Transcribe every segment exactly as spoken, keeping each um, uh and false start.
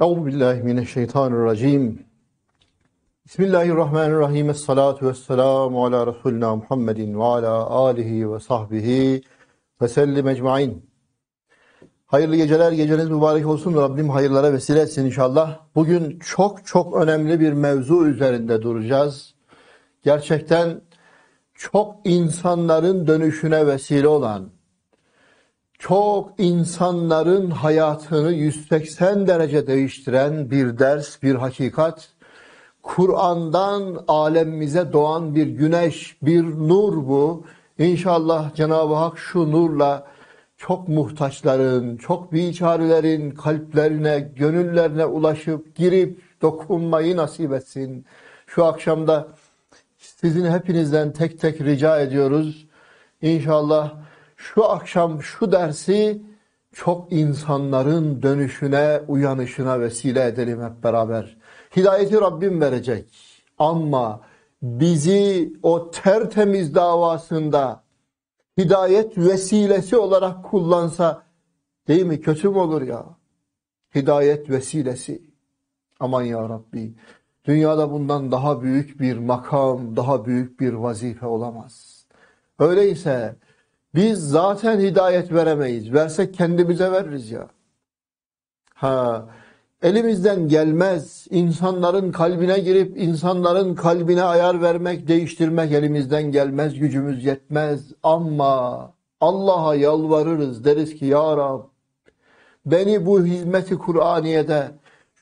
Euzubillahimineşşeytanirracim. Bismillahirrahmanirrahim. Esselatu vesselamu ala Resulina Muhammedin ve ala alihi ve sahbihi ve sellim ecmain. Hayırlı geceler, geceniz mübarek olsun. Rabbim hayırlara vesile etsin inşallah. Bugün çok çok önemli bir mevzu üzerinde duracağız. Gerçekten çok insanların dönüşüne vesile olan, çok insanların hayatını yüz seksen derece değiştiren bir ders, bir hakikat. Kur'an'dan alemimize doğan bir güneş, bir nur bu. İnşallah Cenab-ı Hak şu nurla çok muhtaçların, çok biçarelerin kalplerine, gönüllerine ulaşıp girip dokunmayı nasip etsin. Şu akşamda sizin hepinizden tek tek rica ediyoruz. İnşallah şu akşam şu dersi çok insanların dönüşüne, uyanışına vesile edelim hep beraber. Hidayeti Rabbim verecek ama bizi o tertemiz davasında hidayet vesilesi olarak kullansa, değil mi? Kötü mü olur ya? Hidayet vesilesi. Aman ya Rabbi. Dünyada bundan daha büyük bir makam, daha büyük bir vazife olamaz. Öyleyse biz zaten hidayet veremeyiz. Versek kendimize veririz ya. Ha, elimizden gelmez. İnsanların kalbine girip insanların kalbine ayar vermek, değiştirmek elimizden gelmez, gücümüz yetmez. Ama Allah'a yalvarırız. Deriz ki ya Rab, beni bu hizmeti Kur'aniye'de,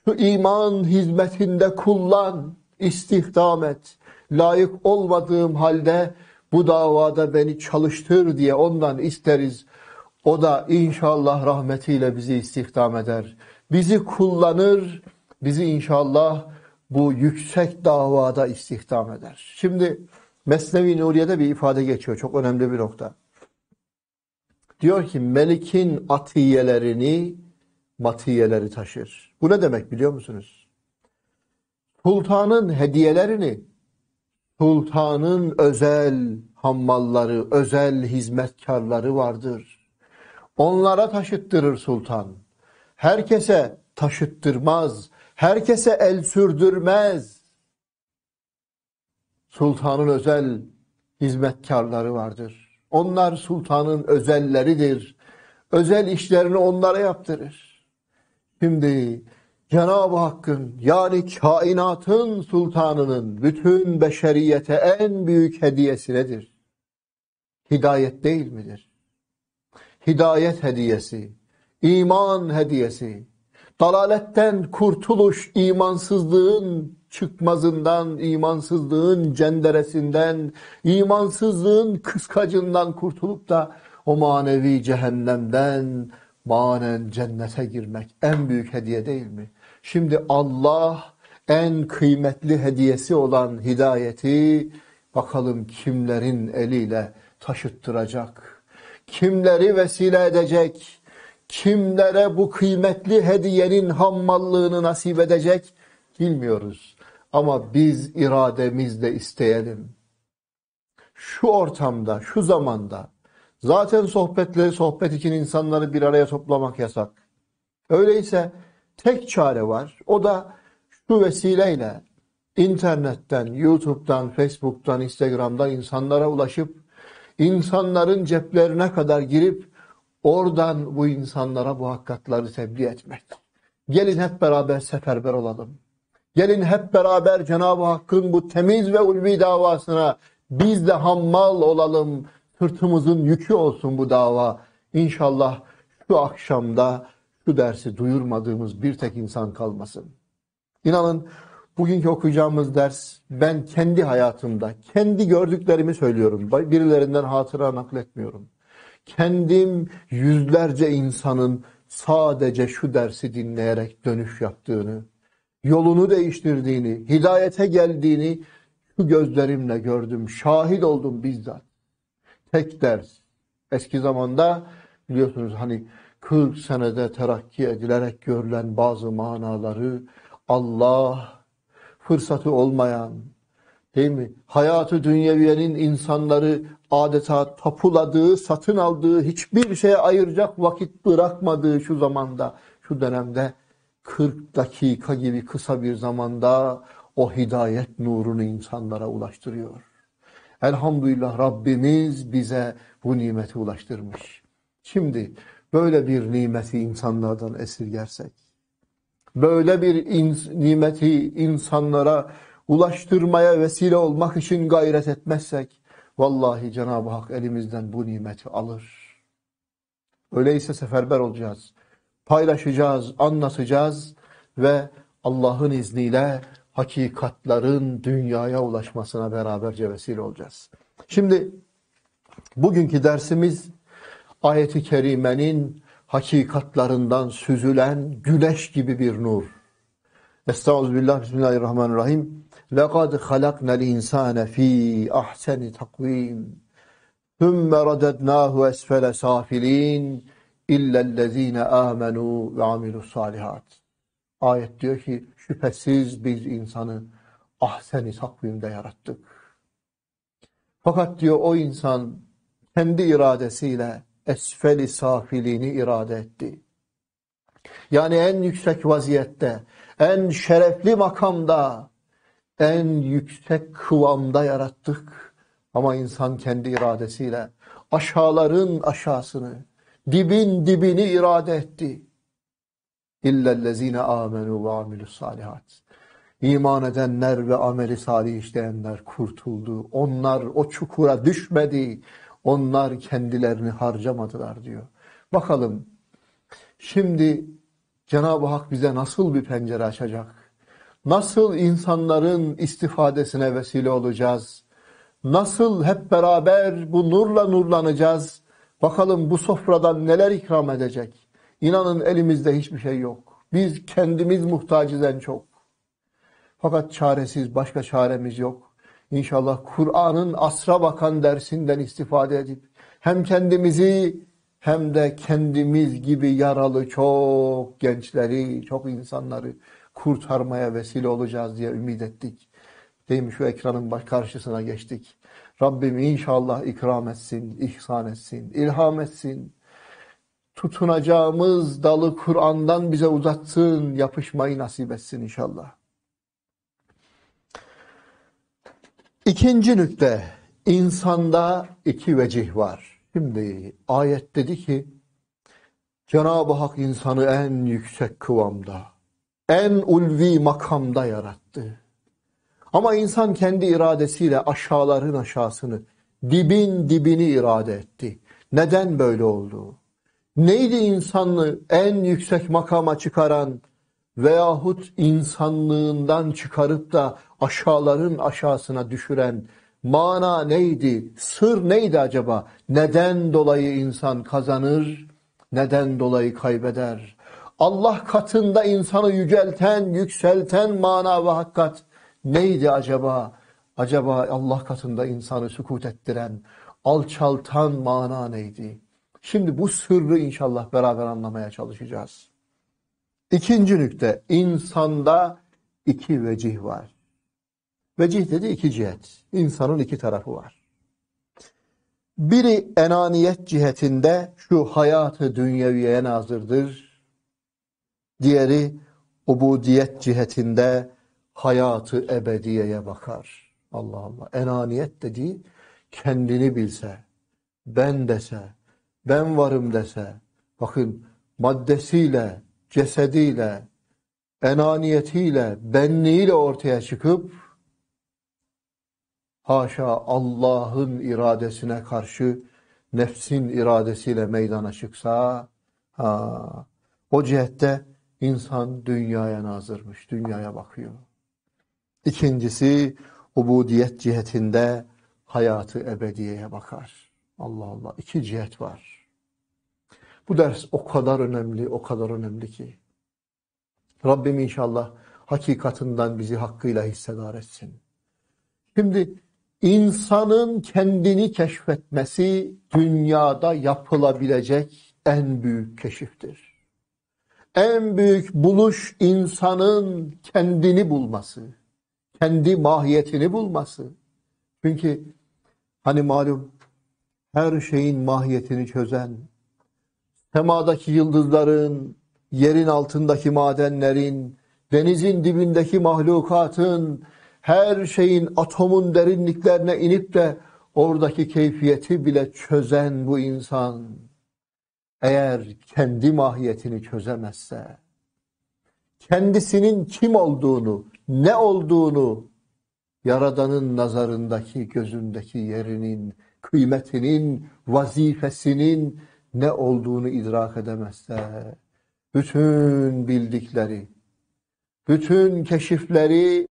şu iman hizmetinde kullan, istihdam et. Layık olmadığım halde bu davada beni çalıştır diye ondan isteriz. O da inşallah rahmetiyle bizi istihdam eder. Bizi kullanır, bizi inşallah bu yüksek davada istihdam eder. Şimdi Mesnevi Nuriye'de bir ifade geçiyor. Çok önemli bir nokta. Diyor ki Melik'in atiyelerini matiyeleri taşır. Bu ne demek biliyor musunuz? Sultanın hediyelerini sultanın özel hammalları, özel hizmetkarları vardır. Onlara taşıttırır sultan. Herkese taşıttırmaz. Herkese el sürdürmez. Sultanın özel hizmetkarları vardır. Onlar sultanın özelleridir. Özel işlerini onlara yaptırır. Şimdi Cenab-ı Hakk'ın yani kainatın sultanının bütün beşeriyete en büyük hediyesi nedir? Hidayet değil midir? Hidayet hediyesi, iman hediyesi, dalaletten kurtuluş, imansızlığın çıkmazından, imansızlığın cenderesinden, imansızlığın kıskacından kurtulup da o manevi cehennemden manen cennete girmek en büyük hediye değil mi? Şimdi Allah en kıymetli hediyesi olan hidayeti bakalım kimlerin eliyle taşıttıracak, kimleri vesile edecek, kimlere bu kıymetli hediyenin hammallığını nasip edecek bilmiyoruz. Ama biz irademizle isteyelim. Şu ortamda, şu zamanda zaten sohbetleri, sohbet için insanları bir araya toplamak yasak. Öyleyse tek çare var. O da şu vesileyle internetten, YouTube'dan, Facebook'tan, Instagram'dan insanlara ulaşıp insanların ceplerine kadar girip oradan bu insanlara bu hakikatleri tebliğ etmek. Gelin hep beraber seferber olalım. Gelin hep beraber Cenab-ı Hakk'ın bu temiz ve ulvi davasına biz de hammal olalım. Sırtımızın yükü olsun bu dava. İnşallah şu akşamda şu dersi duyurmadığımız bir tek insan kalmasın. İnanın bugünkü okuyacağımız ders ben kendi hayatımda, kendi gördüklerimi söylüyorum. Birilerinden hatıra nakletmiyorum. Kendim yüzlerce insanın sadece şu dersi dinleyerek dönüş yaptığını, yolunu değiştirdiğini, hidayete geldiğini şu gözlerimle gördüm, şahit oldum bizzat. Tek ders. Eski zamanda biliyorsunuz hani kırk senede terakki edilerek görülen bazı manaları Allah fırsatı olmayan, değil mi? Hayatı dünyeviyenin insanları adeta tapuladığı, satın aldığı, hiçbir şeye ayıracak vakit bırakmadığı şu zamanda, şu dönemde kırk dakika gibi kısa bir zamanda o hidayet nurunu insanlara ulaştırıyor. Elhamdülillah Rabbimiz bize bu nimeti ulaştırmış. Şimdi böyle bir nimeti insanlardan esirgersek, böyle bir in- nimeti insanlara ulaştırmaya vesile olmak için gayret etmezsek, vallahi Cenab-ı Hak elimizden bu nimeti alır. Öyleyse seferber olacağız, paylaşacağız, anlatacağız ve Allah'ın izniyle hakikatların dünyaya ulaşmasına beraberce vesile olacağız. Şimdi bugünkü dersimiz ayet-i kerimenin hakikatlarından süzülen güneş gibi bir nur. Estağfirullah, Bismillahirrahmanirrahim. لَقَدْ خَلَقْنَا الْاِنْسَانَ ف۪ي اَحْسَنِ تَقْو۪يمٍ ثُمَّ رَدَدْنَاهُ أَسْفَلَ سَافِل۪ينَ اِلَّا الَّذ۪ينَ آمَنُوا وَعَمِلُوا الصَّالِحَاتِ. Ayet diyor ki şüphesiz biz insanı ahsen-i takvimde yarattık. Fakat diyor o insan kendi iradesiyle esfel-i safilini irade etti. Yani en yüksek vaziyette, en şerefli makamda, en yüksek kıvamda yarattık. Ama insan kendi iradesiyle aşağıların aşağısını, dibin dibini irade etti. İllellezine amenu ve amilus salihat. İman edenler ve ameli salih işleyenler kurtuldu. Onlar o çukura düşmedi. Onlar kendilerini harcamadılar diyor. Bakalım şimdi Cenab-ı Hak bize nasıl bir pencere açacak? Nasıl insanların istifadesine vesile olacağız? Nasıl hep beraber bu nurla nurlanacağız? Bakalım bu sofradan neler ikram edecek? İnanın elimizde hiçbir şey yok. Biz kendimiz muhtacız en çok. Fakat çaresiz, başka çaremiz yok. İnşallah Kur'an'ın asra bakan dersinden istifade edip hem kendimizi hem de kendimiz gibi yaralı çok gençleri, çok insanları kurtarmaya vesile olacağız diye ümit ettik. Değil mi? Şu ekranın karşısına geçtik. Rabbim inşallah ikram etsin, ihsan etsin, ilham etsin. Tutunacağımız dalı Kur'an'dan bize uzatsın, yapışmayı nasip etsin inşallah. İkinci nükte, insanda iki vecih var. Şimdi ayet dedi ki, Cenab-ı Hak insanı en yüksek kıvamda, en ulvi makamda yarattı. Ama insan kendi iradesiyle aşağıların aşağısını, dibin dibini irade etti. Neden böyle oldu? Neydi insanlığı en yüksek makama çıkaran veyahut insanlığından çıkarıp da aşağıların aşağısına düşüren mana neydi? Sır neydi acaba? Neden dolayı insan kazanır? Neden dolayı kaybeder? Allah katında insanı yücelten, yükselten mana ve hakikat neydi acaba? Acaba Allah katında insanı sükut ettiren, alçaltan mana neydi? Şimdi bu sırrı inşallah beraber anlamaya çalışacağız. İkinci nükte, insanda iki vecih var. Vecih dedi iki cihet. İnsanın iki tarafı var. Biri enaniyet cihetinde şu hayatı dünyeviye nazırdır. Diğeri ubudiyet cihetinde hayatı ebediyeye bakar. Allah Allah. Enaniyet dediği kendini bilse, ben dese, ben varım dese, bakın maddesiyle, cesediyle, enaniyetiyle, benliğiyle ortaya çıkıp haşa Allah'ın iradesine karşı nefsin iradesiyle meydana çıksa, ha, o cihette insan dünyaya nazırmış, dünyaya bakıyor. İkincisi ubudiyet cihetinde hayatı ebediyeye bakar. Allah Allah, iki cihet var. Bu ders o kadar önemli, o kadar önemli ki. Rabbim inşallah hakikatından bizi hakkıyla hissedar etsin. Şimdi insanın kendini keşfetmesi dünyada yapılabilecek en büyük keşiftir. En büyük buluş insanın kendini bulması, kendi mahiyetini bulması. Çünkü hani malum her şeyin mahiyetini çözen, semadaki yıldızların, yerin altındaki madenlerin, denizin dibindeki mahlukatın, her şeyin atomun derinliklerine inip de oradaki keyfiyeti bile çözen bu insan, eğer kendi mahiyetini çözemezse, kendisinin kim olduğunu, ne olduğunu, Yaradan'ın nazarındaki, gözündeki yerinin, kıymetinin, vazifesinin ne olduğunu idrak edemezse, bütün bildikleri, bütün keşifleri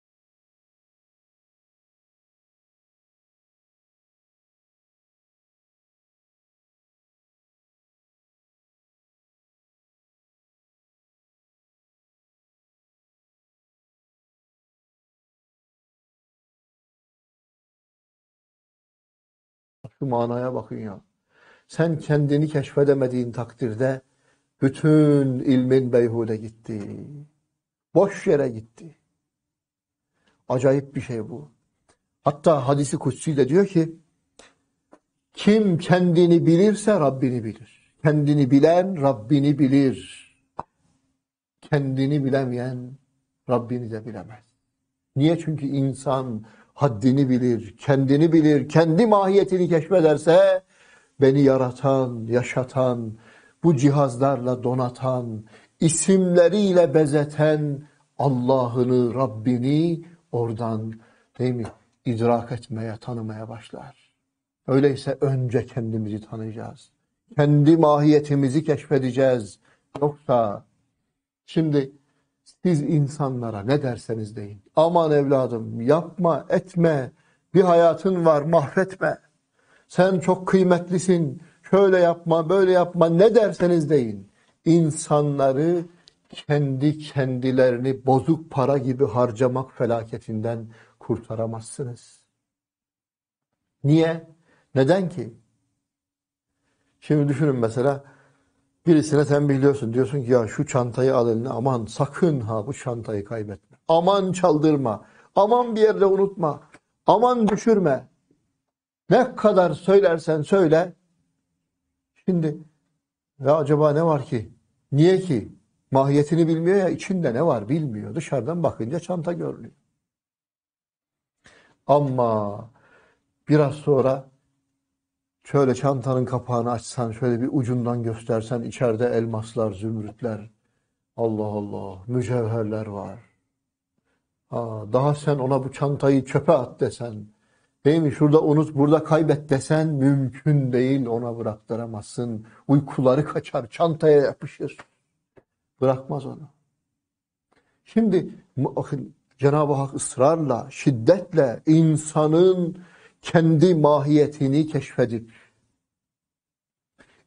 şu manaya bakın ya. Sen kendini keşfedemediğin takdirde bütün ilmin beyhude gitti. Boş yere gitti. Acayip bir şey bu. Hatta hadisi kutsi de diyor ki, kim kendini bilirse Rabbini bilir. Kendini bilen Rabbini bilir. Kendini bilemeyen Rabbini de bilemez. Niye? Çünkü insan haddini bilir, kendini bilir, kendi mahiyetini keşfederse, beni yaratan, yaşatan, bu cihazlarla donatan, isimleriyle bezeten Allah'ını, Rabbini oradan değil mi idrak etmeye, tanımaya başlar. Öyleyse önce kendimizi tanıyacağız. Kendi mahiyetimizi keşfedeceğiz. Yoksa şimdi siz insanlara ne derseniz deyin, aman evladım yapma, etme, bir hayatın var, mahvetme. Sen çok kıymetlisin, şöyle yapma, böyle yapma, ne derseniz deyin. İnsanları kendi kendilerini bozuk para gibi harcamak felaketinden kurtaramazsınız. Niye? Neden ki? Şimdi düşünün mesela, birisine tembihliyorsun, diyorsun ki ya şu çantayı al eline, aman sakın ha bu çantayı kaybetme. Aman çaldırma, aman bir yerde unutma, aman düşürme. Ne kadar söylersen söyle. Şimdi ya acaba ne var ki? Niye ki? Mahiyetini bilmiyor ya, içinde ne var bilmiyor. Dışarıdan bakınca çanta görünüyor. Ama biraz sonra şöyle çantanın kapağını açsan, şöyle bir ucundan göstersen, içeride elmaslar, zümrütler, Allah Allah, mücevherler var. Aa, daha sen ona bu çantayı çöpe at desen, değil mi? Şurada unut, burada kaybet desen, mümkün değil, ona bıraktıramazsın. Uykuları kaçar, çantaya yapışır. Bırakmaz onu. Şimdi Cenab-ı Hak ısrarla, şiddetle insanın kendi mahiyetini keşfedip,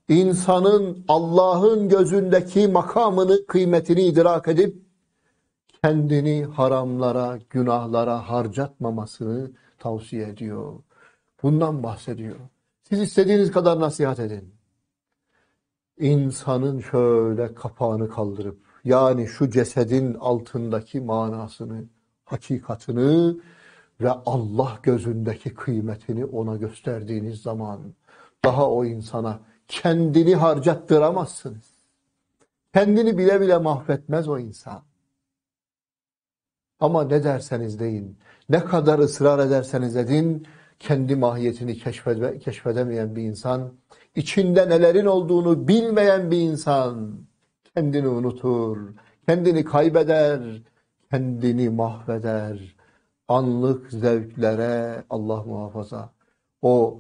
insanın Allah'ın gözündeki makamını, kıymetini idrak edip, kendini haramlara, günahlara harcatmamasını tavsiye ediyor. Bundan bahsediyor. Siz istediğiniz kadar nasihat edin. İnsanın şöyle kapağını kaldırıp, yani şu cesedin altındaki manasını, hakikatini ve Allah gözündeki kıymetini ona gösterdiğiniz zaman daha o insana kendini harcattıramazsınız. Kendini bile bile mahvetmez o insan. Ama ne derseniz deyin, ne kadar ısrar ederseniz edin, kendi mahiyetini keşfede, keşfedemeyen bir insan, içinde nelerin olduğunu bilmeyen bir insan kendini unutur, kendini kaybeder, kendini mahveder. Anlık zevklere, Allah muhafaza, o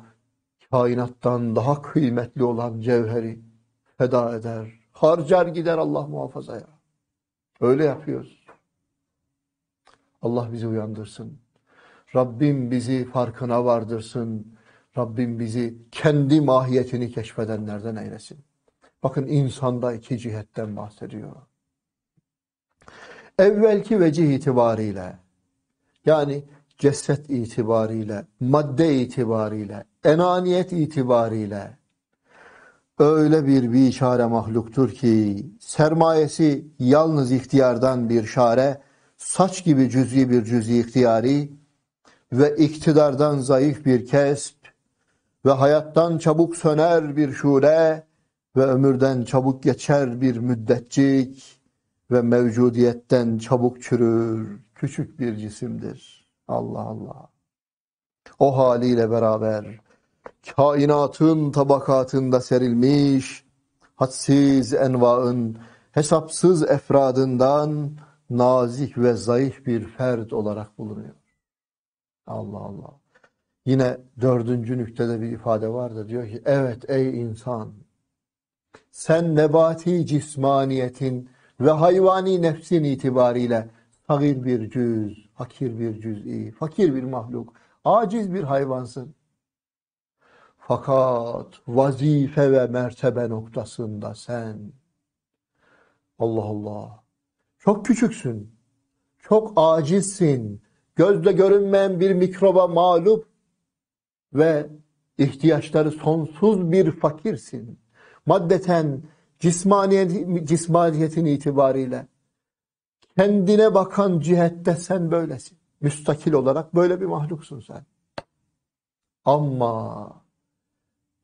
kainattan daha kıymetli olan cevheri feda eder, harcar gider, Allah muhafaza ya. Öyle yapıyoruz. Allah bizi uyandırsın. Rabbim bizi farkına vardırsın. Rabbim bizi kendi mahiyetini keşfedenlerden eylesin. Bakın insanda iki cihetten bahsediyor. Evvelki vecih itibariyle, yani ceset itibariyle, madde itibariyle, enaniyet itibariyle öyle bir biçare mahluktur ki sermayesi yalnız ihtiyardan bir şare, saç gibi cüz'i bir cüz'i ihtiyari ve iktidardan zayıf bir kesb ve hayattan çabuk söner bir şure ve ömürden çabuk geçer bir müddetcik ve mevcudiyetten çabuk çürür küçük bir cisimdir. Allah Allah. O haliyle beraber kainatın tabakatında serilmiş, hadsiz envaın, hesapsız efradından nazik ve zayıf bir fert olarak bulunuyor. Allah Allah. Yine dördüncü nüktede bir ifade var da diyor ki, evet ey insan, sen nebati cismaniyetin ve hayvani nefsin itibariyle sagir bir cüz, fakir bir cüz'i, fakir bir mahluk, aciz bir hayvansın. Fakat vazife ve mertebe noktasında sen, Allah Allah, çok küçüksün, çok acizsin, gözle görünmeyen bir mikroba mağlup ve ihtiyaçları sonsuz bir fakirsin. Maddeten, cismaniyet, cismaniyetin itibariyle kendine bakan cihette sen böylesin. Müstakil olarak böyle bir mahluksun sen. Ama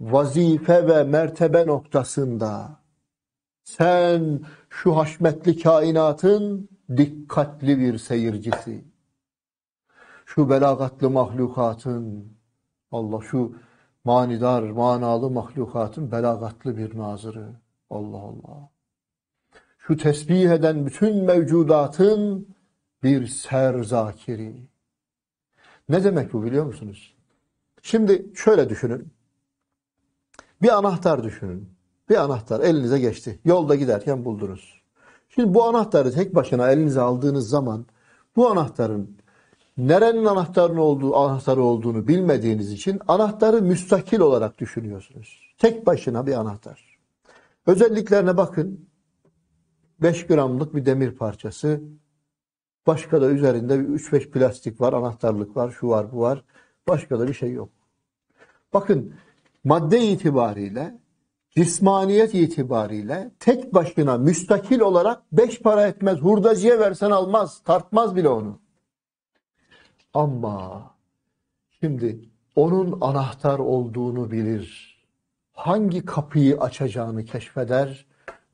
vazife ve mertebe noktasında sen şu haşmetli kainatın dikkatli bir seyircisi. Şu belagatlı mahlukatın, Allah şu manidar, manalı mahlukatın belagatlı bir nazırı. Allah Allah. Şu tesbih eden bütün mevcudatın bir serzakiri. Ne demek bu biliyor musunuz? Şimdi şöyle düşünün. Bir anahtar düşünün. Bir anahtar elinize geçti. Yolda giderken buldunuz. Şimdi bu anahtarı tek başına elinize aldığınız zaman bu anahtarın nerenin anahtarı olduğu, anahtarı olduğunu bilmediğiniz için anahtarı müstakil olarak düşünüyorsunuz. Tek başına bir anahtar. Özelliklerine bakın. beş gramlık bir demir parçası. Başka da üzerinde üç beş plastik var, anahtarlık var, şu var, bu var. Başka da bir şey yok. Bakın, madde itibariyle, cismaniyet itibariyle tek başına müstakil olarak beş para etmez. Hurdacıya versen almaz, tartmaz bile onu. Ama şimdi onun anahtar olduğunu bilir. Hangi kapıyı açacağını keşfeder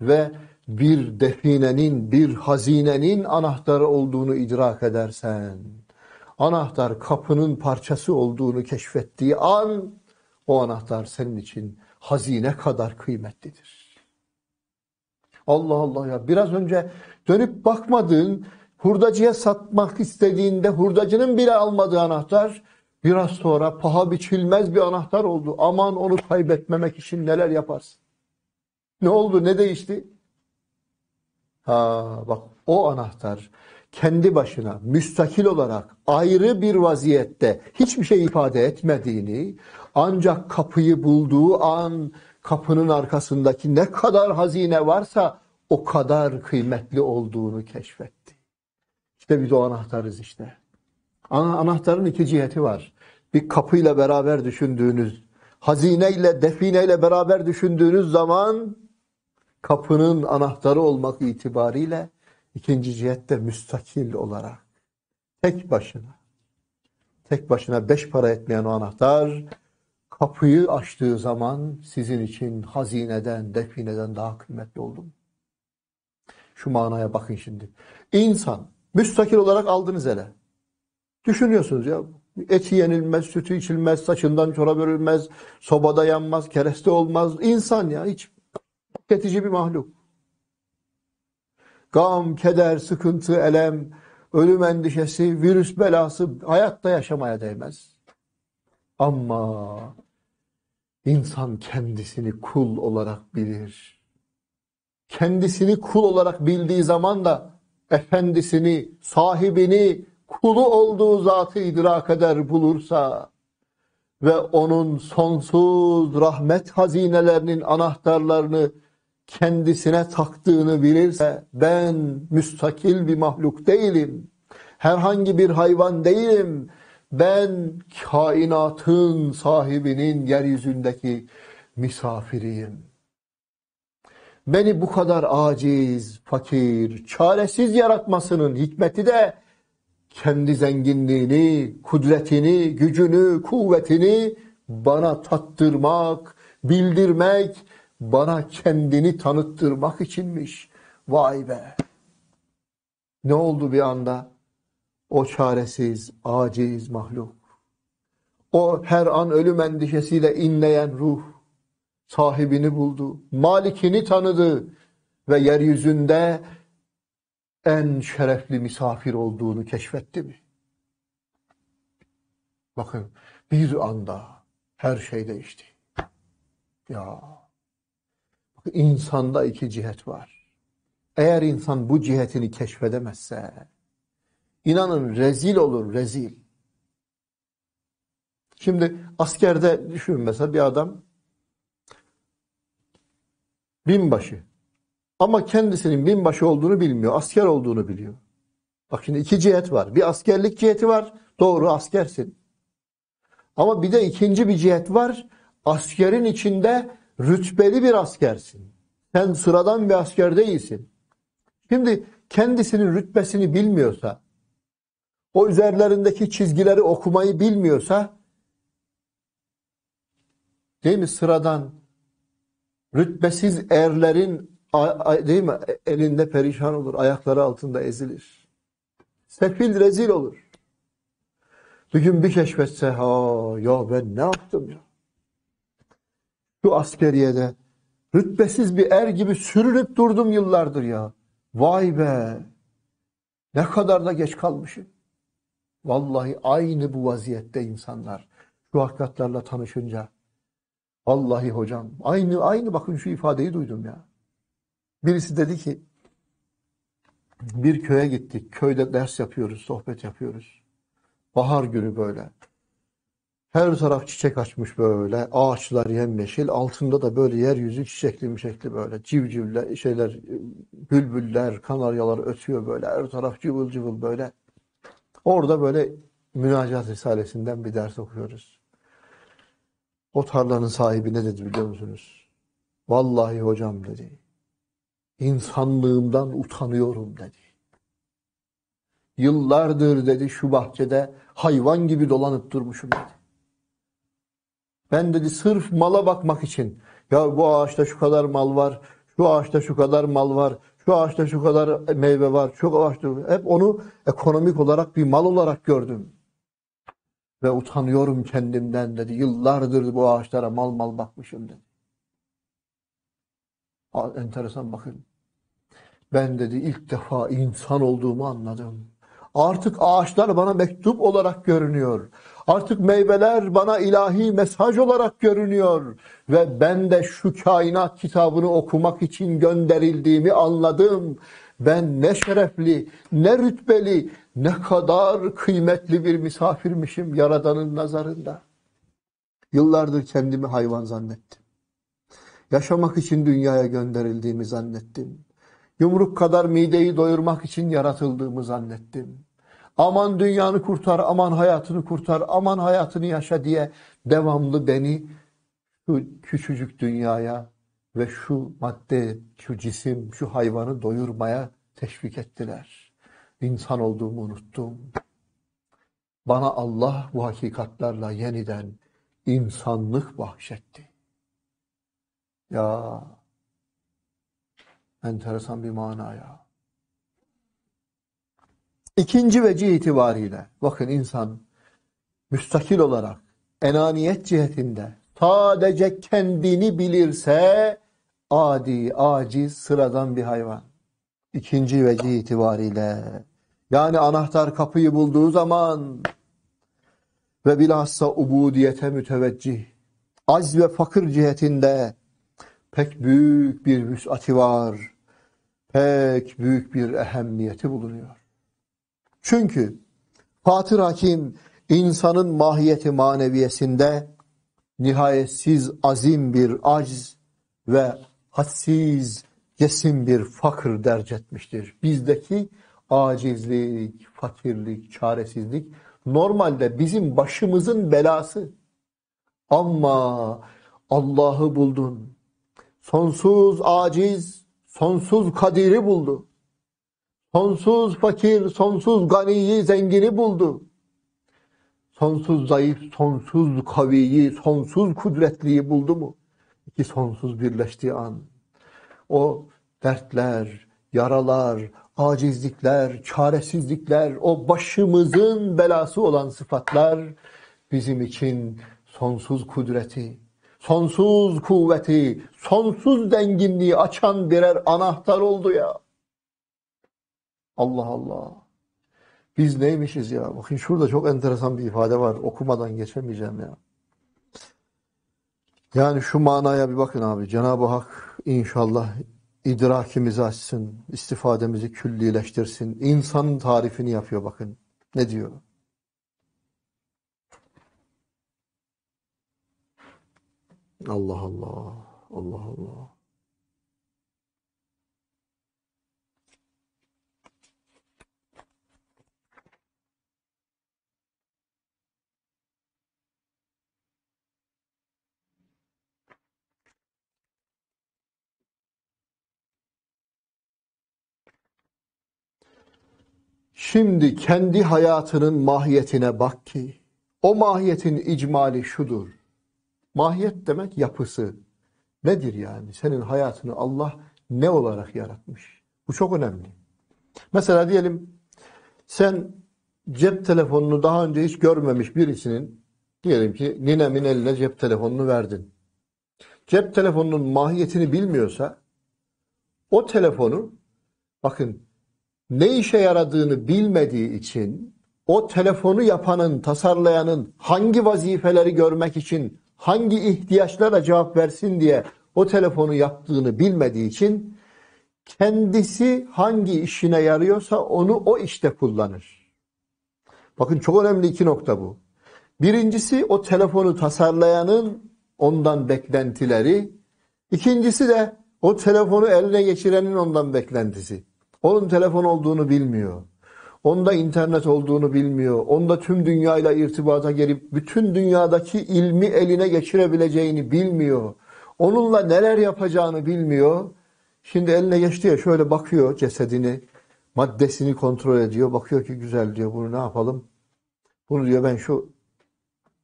ve bir definenin, bir hazinenin anahtarı olduğunu idrak edersen, anahtar kapının parçası olduğunu keşfettiği an, o anahtar senin için hazine kadar kıymetlidir. Allah Allah ya, biraz önce dönüp bakmadığın, hurdacıya satmak istediğinde hurdacının bile almadığı anahtar, biraz sonra paha biçilmez bir anahtar oldu. Aman onu kaybetmemek için neler yaparsın? Ne oldu, ne değişti? Ha, bak, o anahtar kendi başına müstakil olarak ayrı bir vaziyette hiçbir şey ifade etmediğini, ancak kapıyı bulduğu an kapının arkasındaki ne kadar hazine varsa o kadar kıymetli olduğunu keşfetti. İşte biz o anahtarız işte. Anahtarın iki ciheti var. Bir kapıyla beraber düşündüğünüz, hazineyle, defineyle beraber düşündüğünüz zaman kapının anahtarı olmak itibariyle, ikinci cihette müstakil olarak tek başına, tek başına beş para etmeyen o anahtar kapıyı açtığı zaman sizin için hazineden, defineden daha kıymetli oldu mu? Şu manaya bakın şimdi. İnsan, müstakil olarak aldınız ele. Düşünüyorsunuz ya, eti yenilmez, sütü içilmez, saçından çorap örülmez, sobada yanmaz, kereste olmaz. İnsan ya, hiç tüketici bir mahluk. Gam, keder, sıkıntı, elem, ölüm endişesi, virüs belası hayatta yaşamaya değmez. Ama insan kendisini kul olarak bilir. Kendisini kul olarak bildiği zaman da efendisini, sahibini, kulu olduğu zatı idrak eder, bulursa ve onun sonsuz rahmet hazinelerinin anahtarlarını kendisine taktığını bilirse, ben müstakil bir mahluk değilim, herhangi bir hayvan değilim, ben kainatın sahibinin yeryüzündeki misafiriyim. Beni bu kadar aciz, fakir, çaresiz yaratmasının hikmeti de kendi zenginliğini, kudretini, gücünü, kuvvetini bana tattırmak, bildirmek bana kendini tanıttırmak içinmiş. Vay be! Ne oldu bir anda? O çaresiz, aciz mahluk, o her an ölüm endişesiyle inleyen ruh sahibini buldu, malikini tanıdı ve yeryüzünde en şerefli misafir olduğunu keşfetti mi? Bakın, bir anda her şey değişti. Ya, bakın, insanda iki cihet var. Eğer insan bu cihetini keşfedemezse, İnanın rezil olur, rezil. Şimdi askerde düşünün, mesela bir adam binbaşı ama kendisinin binbaşı olduğunu bilmiyor, asker olduğunu biliyor. Bak şimdi iki cihet var. Bir askerlik ciheti var, doğru askersin. Ama bir de ikinci bir cihet var, askerin içinde rütbeli bir askersin. Sen sıradan bir asker değilsin. Şimdi kendisinin rütbesini bilmiyorsa, o üzerlerindeki çizgileri okumayı bilmiyorsa, değil mi, sıradan rütbesiz erlerin, değil mi, elinde perişan olur, ayakları altında ezilir. Sefil, rezil olur. Bugün bir keşfetse, ha ya ben ne yaptım ya? Şu askeriyede rütbesiz bir er gibi sürünüp durdum yıllardır ya. Vay be! Ne kadar da geç kalmışım. Vallahi aynı bu vaziyette insanlar şu hakikatlerle tanışınca, vallahi hocam aynı aynı bakın şu ifadeyi duydum ya. Birisi dedi ki, bir köye gittik, köyde ders yapıyoruz, sohbet yapıyoruz. Bahar günü böyle. Her taraf çiçek açmış böyle, ağaçlar yemyeşil, altında da böyle yeryüzü çiçekli mişekli böyle, civcivler, şeyler, bülbüller, kanaryalar ötüyor böyle, her taraf cıvıl cıvıl böyle. Orada böyle Münacat Risalesinden bir ders okuyoruz. O tarlanın sahibi ne dedi biliyor musunuz? Vallahi hocam dedi, insanlığımdan utanıyorum dedi. Yıllardır dedi şu bahçede hayvan gibi dolanıp durmuşum dedi. Ben dedi sırf mala bakmak için, ya bu ağaçta şu kadar mal var, şu ağaçta şu kadar mal var, şu ağaçta şu kadar meyve var, çok ağaçta. Hep onu ekonomik olarak bir mal olarak gördüm. Ve utanıyorum kendimden dedi. Yıllardır bu ağaçlara mal mal bakmışım dedi. Enteresan bakın. Ben dedi ilk defa insan olduğumu anladım. Artık ağaçlar bana mektup olarak görünüyor. Artık meyveler bana ilahi mesaj olarak görünüyor. Ve ben de şu kainat kitabını okumak için gönderildiğimi anladım. Ben ne şerefli, ne rütbeli, ne kadar kıymetli bir misafirmişim Yaradan'ın nazarında. Yıllardır kendimi hayvan zannettim. Yaşamak için dünyaya gönderildiğimi zannettim. Yumruk kadar mideyi doyurmak için yaratıldığımı zannettim. Aman dünyanı kurtar, aman hayatını kurtar, aman hayatını yaşa diye devamlı beni şu küçücük dünyaya ve şu madde, şu cisim, şu hayvanı doyurmaya teşvik ettiler. İnsan olduğumu unuttum. Bana Allah bu hakikatlerle yeniden insanlık bahşetti. Ya, enteresan bir mana ya. İkinci vecih itibariyle bakın, insan müstakil olarak enaniyet cihetinde sadece kendini bilirse adi, aciz, sıradan bir hayvan. İkinci vecih itibariyle, yani anahtar kapıyı bulduğu zaman ve bilhassa ubudiyete müteveccih, acz ve fakir cihetinde pek büyük bir vüs'ati var, pek büyük bir ehemmiyeti bulunuyor. Çünkü Fatır Hakim insanın mahiyeti maneviyesinde nihayetsiz azim bir acz ve hadsiz cesim bir fakir derc etmiştir. Bizdeki acizlik, fakirlik, çaresizlik normalde bizim başımızın belası. Ama Allah'ı buldun. Sonsuz aciz, sonsuz kadiri buldu. Sonsuz fakir, sonsuz ganiyi, zengini buldu. Sonsuz zayıf, sonsuz kaviyi, sonsuz kudretliyi buldu mu? iki sonsuz birleştiği an, o dertler, yaralar, acizlikler, çaresizlikler, o başımızın belası olan sıfatlar bizim için sonsuz kudreti, sonsuz kuvveti, sonsuz zenginliği açan birer anahtar oldu ya. Allah Allah. Biz neymişiz ya? Bakın şurada çok enteresan bir ifade var. Okumadan geçemeyeceğim ya. Yani şu manaya bir bakın abi. Cenab-ı Hak inşallah idrakimizi açsın, istifademizi küllileştirsin. İnsanın tarifini yapıyor bakın. Ne diyor? Allah Allah. Allah Allah. Şimdi kendi hayatının mahiyetine bak ki, o mahiyetin icmali şudur. Mahiyet demek yapısı. Nedir yani? Senin hayatını Allah ne olarak yaratmış? Bu çok önemli. Mesela diyelim sen cep telefonunu daha önce hiç görmemiş birisinin, diyelim ki ninemin eline cep telefonunu verdin. Cep telefonunun mahiyetini bilmiyorsa o telefonu, bakın, ne işe yaradığını bilmediği için o telefonu yapanın, tasarlayanın hangi vazifeleri görmek için, hangi ihtiyaçlara cevap versin diye o telefonu yaptığını bilmediği için kendisi hangi işine yarıyorsa onu o işte kullanır. Bakın çok önemli iki nokta bu. Birincisi o telefonu tasarlayanın ondan beklentileri. İkincisi de o telefonu eline geçirenin ondan beklentisi. Onun telefon olduğunu bilmiyor. Onda internet olduğunu bilmiyor. Onda tüm dünyayla irtibata gelip bütün dünyadaki ilmi eline geçirebileceğini bilmiyor. Onunla neler yapacağını bilmiyor. Şimdi eline geçti ya, şöyle bakıyor cesedini, maddesini kontrol ediyor. Bakıyor ki güzel diyor, bunu ne yapalım? Bunu diyor ben şu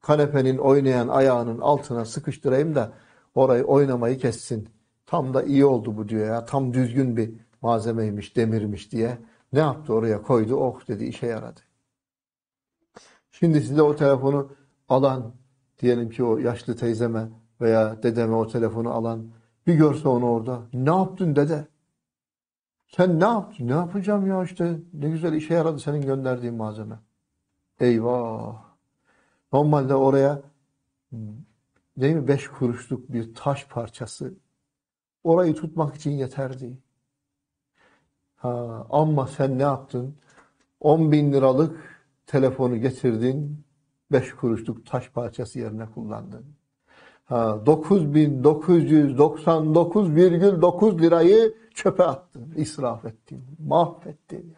kanepenin oynayan ayağının altına sıkıştırayım da orayı oynamayı kessin. Tam da iyi oldu bu diyor ya. Tam düzgün bir malzemeymiş, demirmiş diye. Ne yaptı? Oraya koydu. Oh dedi, işe yaradı. Şimdi size o telefonu alan, diyelim ki o yaşlı teyzeme veya dedeme o telefonu alan bir görse onu orada. Ne yaptın dede? Sen ne yaptın? Ne yapacağım ya işte. Ne güzel işe yaradı senin gönderdiğin malzeme. Eyvah! Normalde oraya değil mi beş kuruşluk bir taş parçası orayı tutmak için yeterdi. Ha, ama sen ne yaptın? on bin liralık telefonu getirdin, beş kuruşluk taş parçası yerine kullandın. dokuz bin dokuz yüz doksan dokuz virgül dokuz lirayı çöpe attın, israf ettin, mahvettin.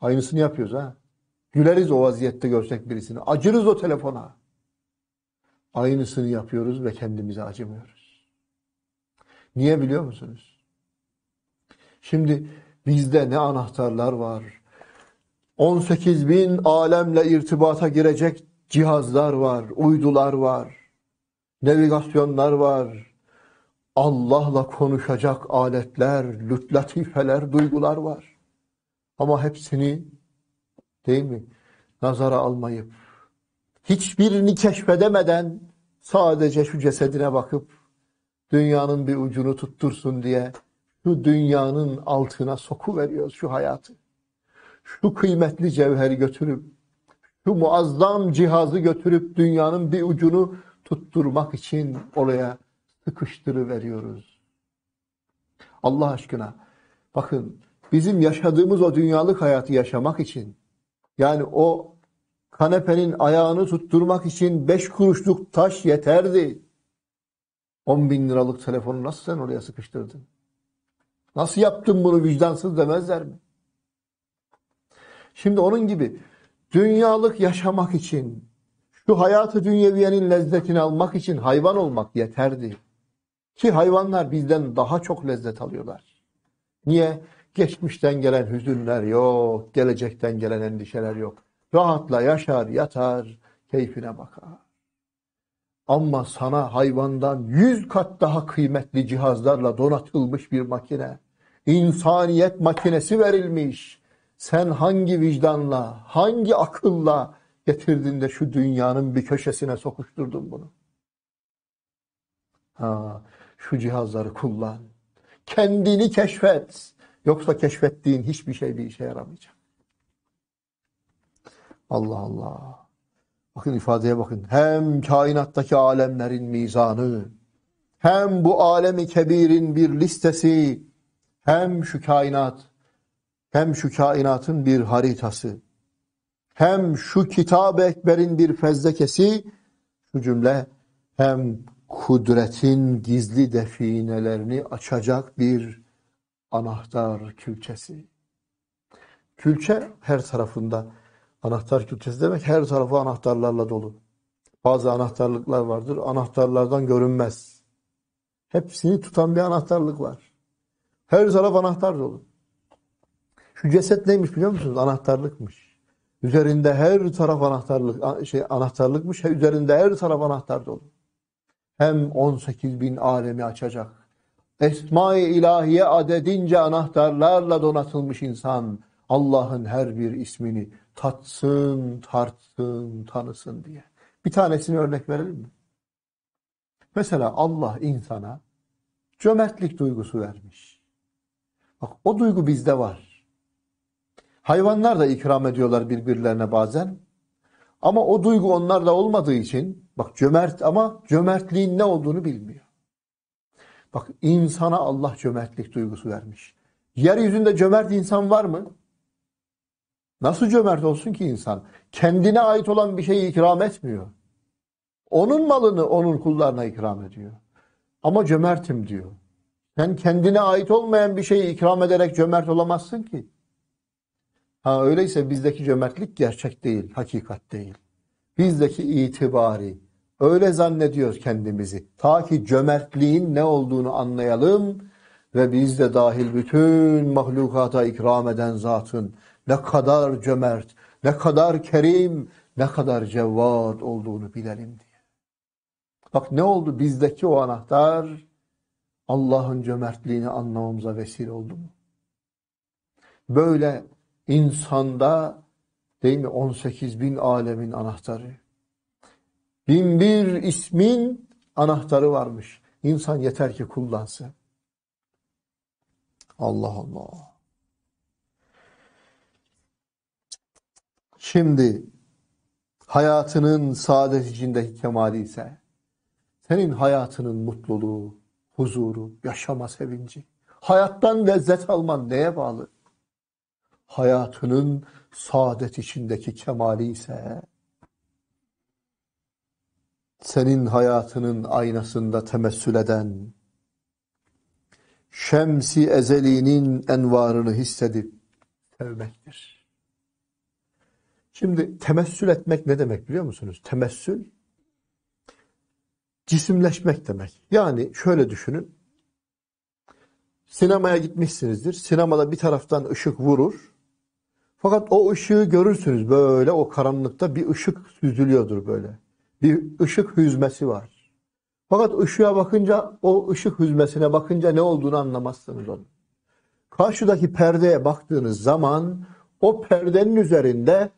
Aynısını yapıyoruz ha. Güleriz o vaziyette görsek birisini, acırız o telefona. Aynısını yapıyoruz ve kendimize acımıyoruz. Niye biliyor musunuz? Şimdi bizde ne anahtarlar var? on sekiz bin alemle irtibata girecek cihazlar var, uydular var, navigasyonlar var, Allah'la konuşacak aletler, lütlatifeler, duygular var. Ama hepsini değil mi nazara almayıp, hiçbirini keşfedemeden sadece şu cesedine bakıp dünyanın bir ucunu tuttursun diye şu dünyanın altına sokuveriyoruz şu hayatı. Şu kıymetli cevheri götürüp, şu muazzam cihazı götürüp dünyanın bir ucunu tutturmak için oraya sıkıştırıveriyoruz. Allah aşkına bakın, bizim yaşadığımız o dünyalık hayatı yaşamak için, yani o kanepenin ayağını tutturmak için beş kuruşluk taş yeterdi. On bin liralık telefonu nasıl sen oraya sıkıştırdın? Nasıl yaptın bunu vicdansız demezler mi? Şimdi onun gibi dünyalık yaşamak için, şu hayatı dünyeviyenin lezzetini almak için hayvan olmak yeterdi. Ki hayvanlar bizden daha çok lezzet alıyorlar. Niye? Geçmişten gelen hüzünler yok, gelecekten gelen endişeler yok. Rahatla yaşar, yatar, keyfine bakar. Ama sana hayvandan yüz kat daha kıymetli cihazlarla donatılmış bir makine, insaniyet makinesi verilmiş. Sen hangi vicdanla, hangi akılla getirdin de şu dünyanın bir köşesine sokuşturdun bunu? Ha, şu cihazları kullan. Kendini keşfet. Yoksa keşfettiğin hiçbir şey bir işe yaramayacak. Allah Allah. Bakın ifadeye bakın. Hem kainattaki alemlerin mizanı, hem bu alemi kebirin bir listesi, hem şu kainat, hem şu kainatın bir haritası, hem şu kitab-ı ekberin bir fezlekesi, şu cümle, hem kudretin gizli definelerini açacak bir anahtar külçesi. Külçe her tarafında. Anahtar külçesi demek her tarafı anahtarlarla dolu. Bazı anahtarlıklar vardır. Anahtarlardan görünmez. Hepsini tutan bir anahtarlık var. Her taraf anahtar dolu. Şu ceset neymiş biliyor musunuz? Anahtarlıkmış. Üzerinde her taraf anahtarlık, şey anahtarlıkmış. Üzerinde her taraf anahtar dolu. Hem on sekiz bin alemi açacak. Esma-i ilahiye adedince anahtarlarla donatılmış insan Allah'ın her bir ismini tatsın, tartsın, tanısın diye. Bir tanesini örnek verelim mi? Mesela Allah insana cömertlik duygusu vermiş. Bak o duygu bizde var. Hayvanlar da ikram ediyorlar birbirlerine bazen. Ama o duygu onlarda olmadığı için, bak cömert ama cömertliğin ne olduğunu bilmiyor. Bak insana Allah cömertlik duygusu vermiş. Yeryüzünde cömert insan var mı? Nasıl cömert olsun ki insan? Kendine ait olan bir şeyi ikram etmiyor. Onun malını onun kullarına ikram ediyor. Ama cömertim diyor. Sen kendine ait olmayan bir şeyi ikram ederek cömert olamazsın ki. Ha, öyleyse bizdeki cömertlik gerçek değil, hakikat değil. Bizdeki itibari. Öyle zannediyoruz kendimizi. Ta ki cömertliğin ne olduğunu anlayalım ve biz de dahil bütün mahlukata ikram eden zatın ne kadar cömert, ne kadar kerim, ne kadar cevvat olduğunu bilelim diye. Bak ne oldu bizdeki o anahtar? Allah'ın cömertliğini anlamamıza vesile oldu mu? Böyle insanda değil mi on sekiz bin alemin anahtarı, bin bir ismin anahtarı varmış. İnsan yeter ki kullansın. Allah Allah. Şimdi hayatının saadet içindeki kemali ise senin hayatının mutluluğu, huzuru, yaşama sevinci, hayattan lezzet alman neye bağlı? Hayatının saadet içindeki kemali ise senin hayatının aynasında temessül eden, şems-i ezeliğinin envarını hissedip sevmektir. Şimdi temessül etmek ne demek biliyor musunuz? Temessül, cisimleşmek demek. Yani şöyle düşünün, sinemaya gitmişsinizdir. Sinemada bir taraftan ışık vurur. Fakat o ışığı görürsünüz böyle o karanlıkta bir ışık süzülüyordur böyle. Bir ışık hüzmesi var. Fakat ışığa bakınca, o ışık hüzmesine bakınca ne olduğunu anlamazsınız onu. Karşıdaki perdeye baktığınız zaman o perdenin üzerinde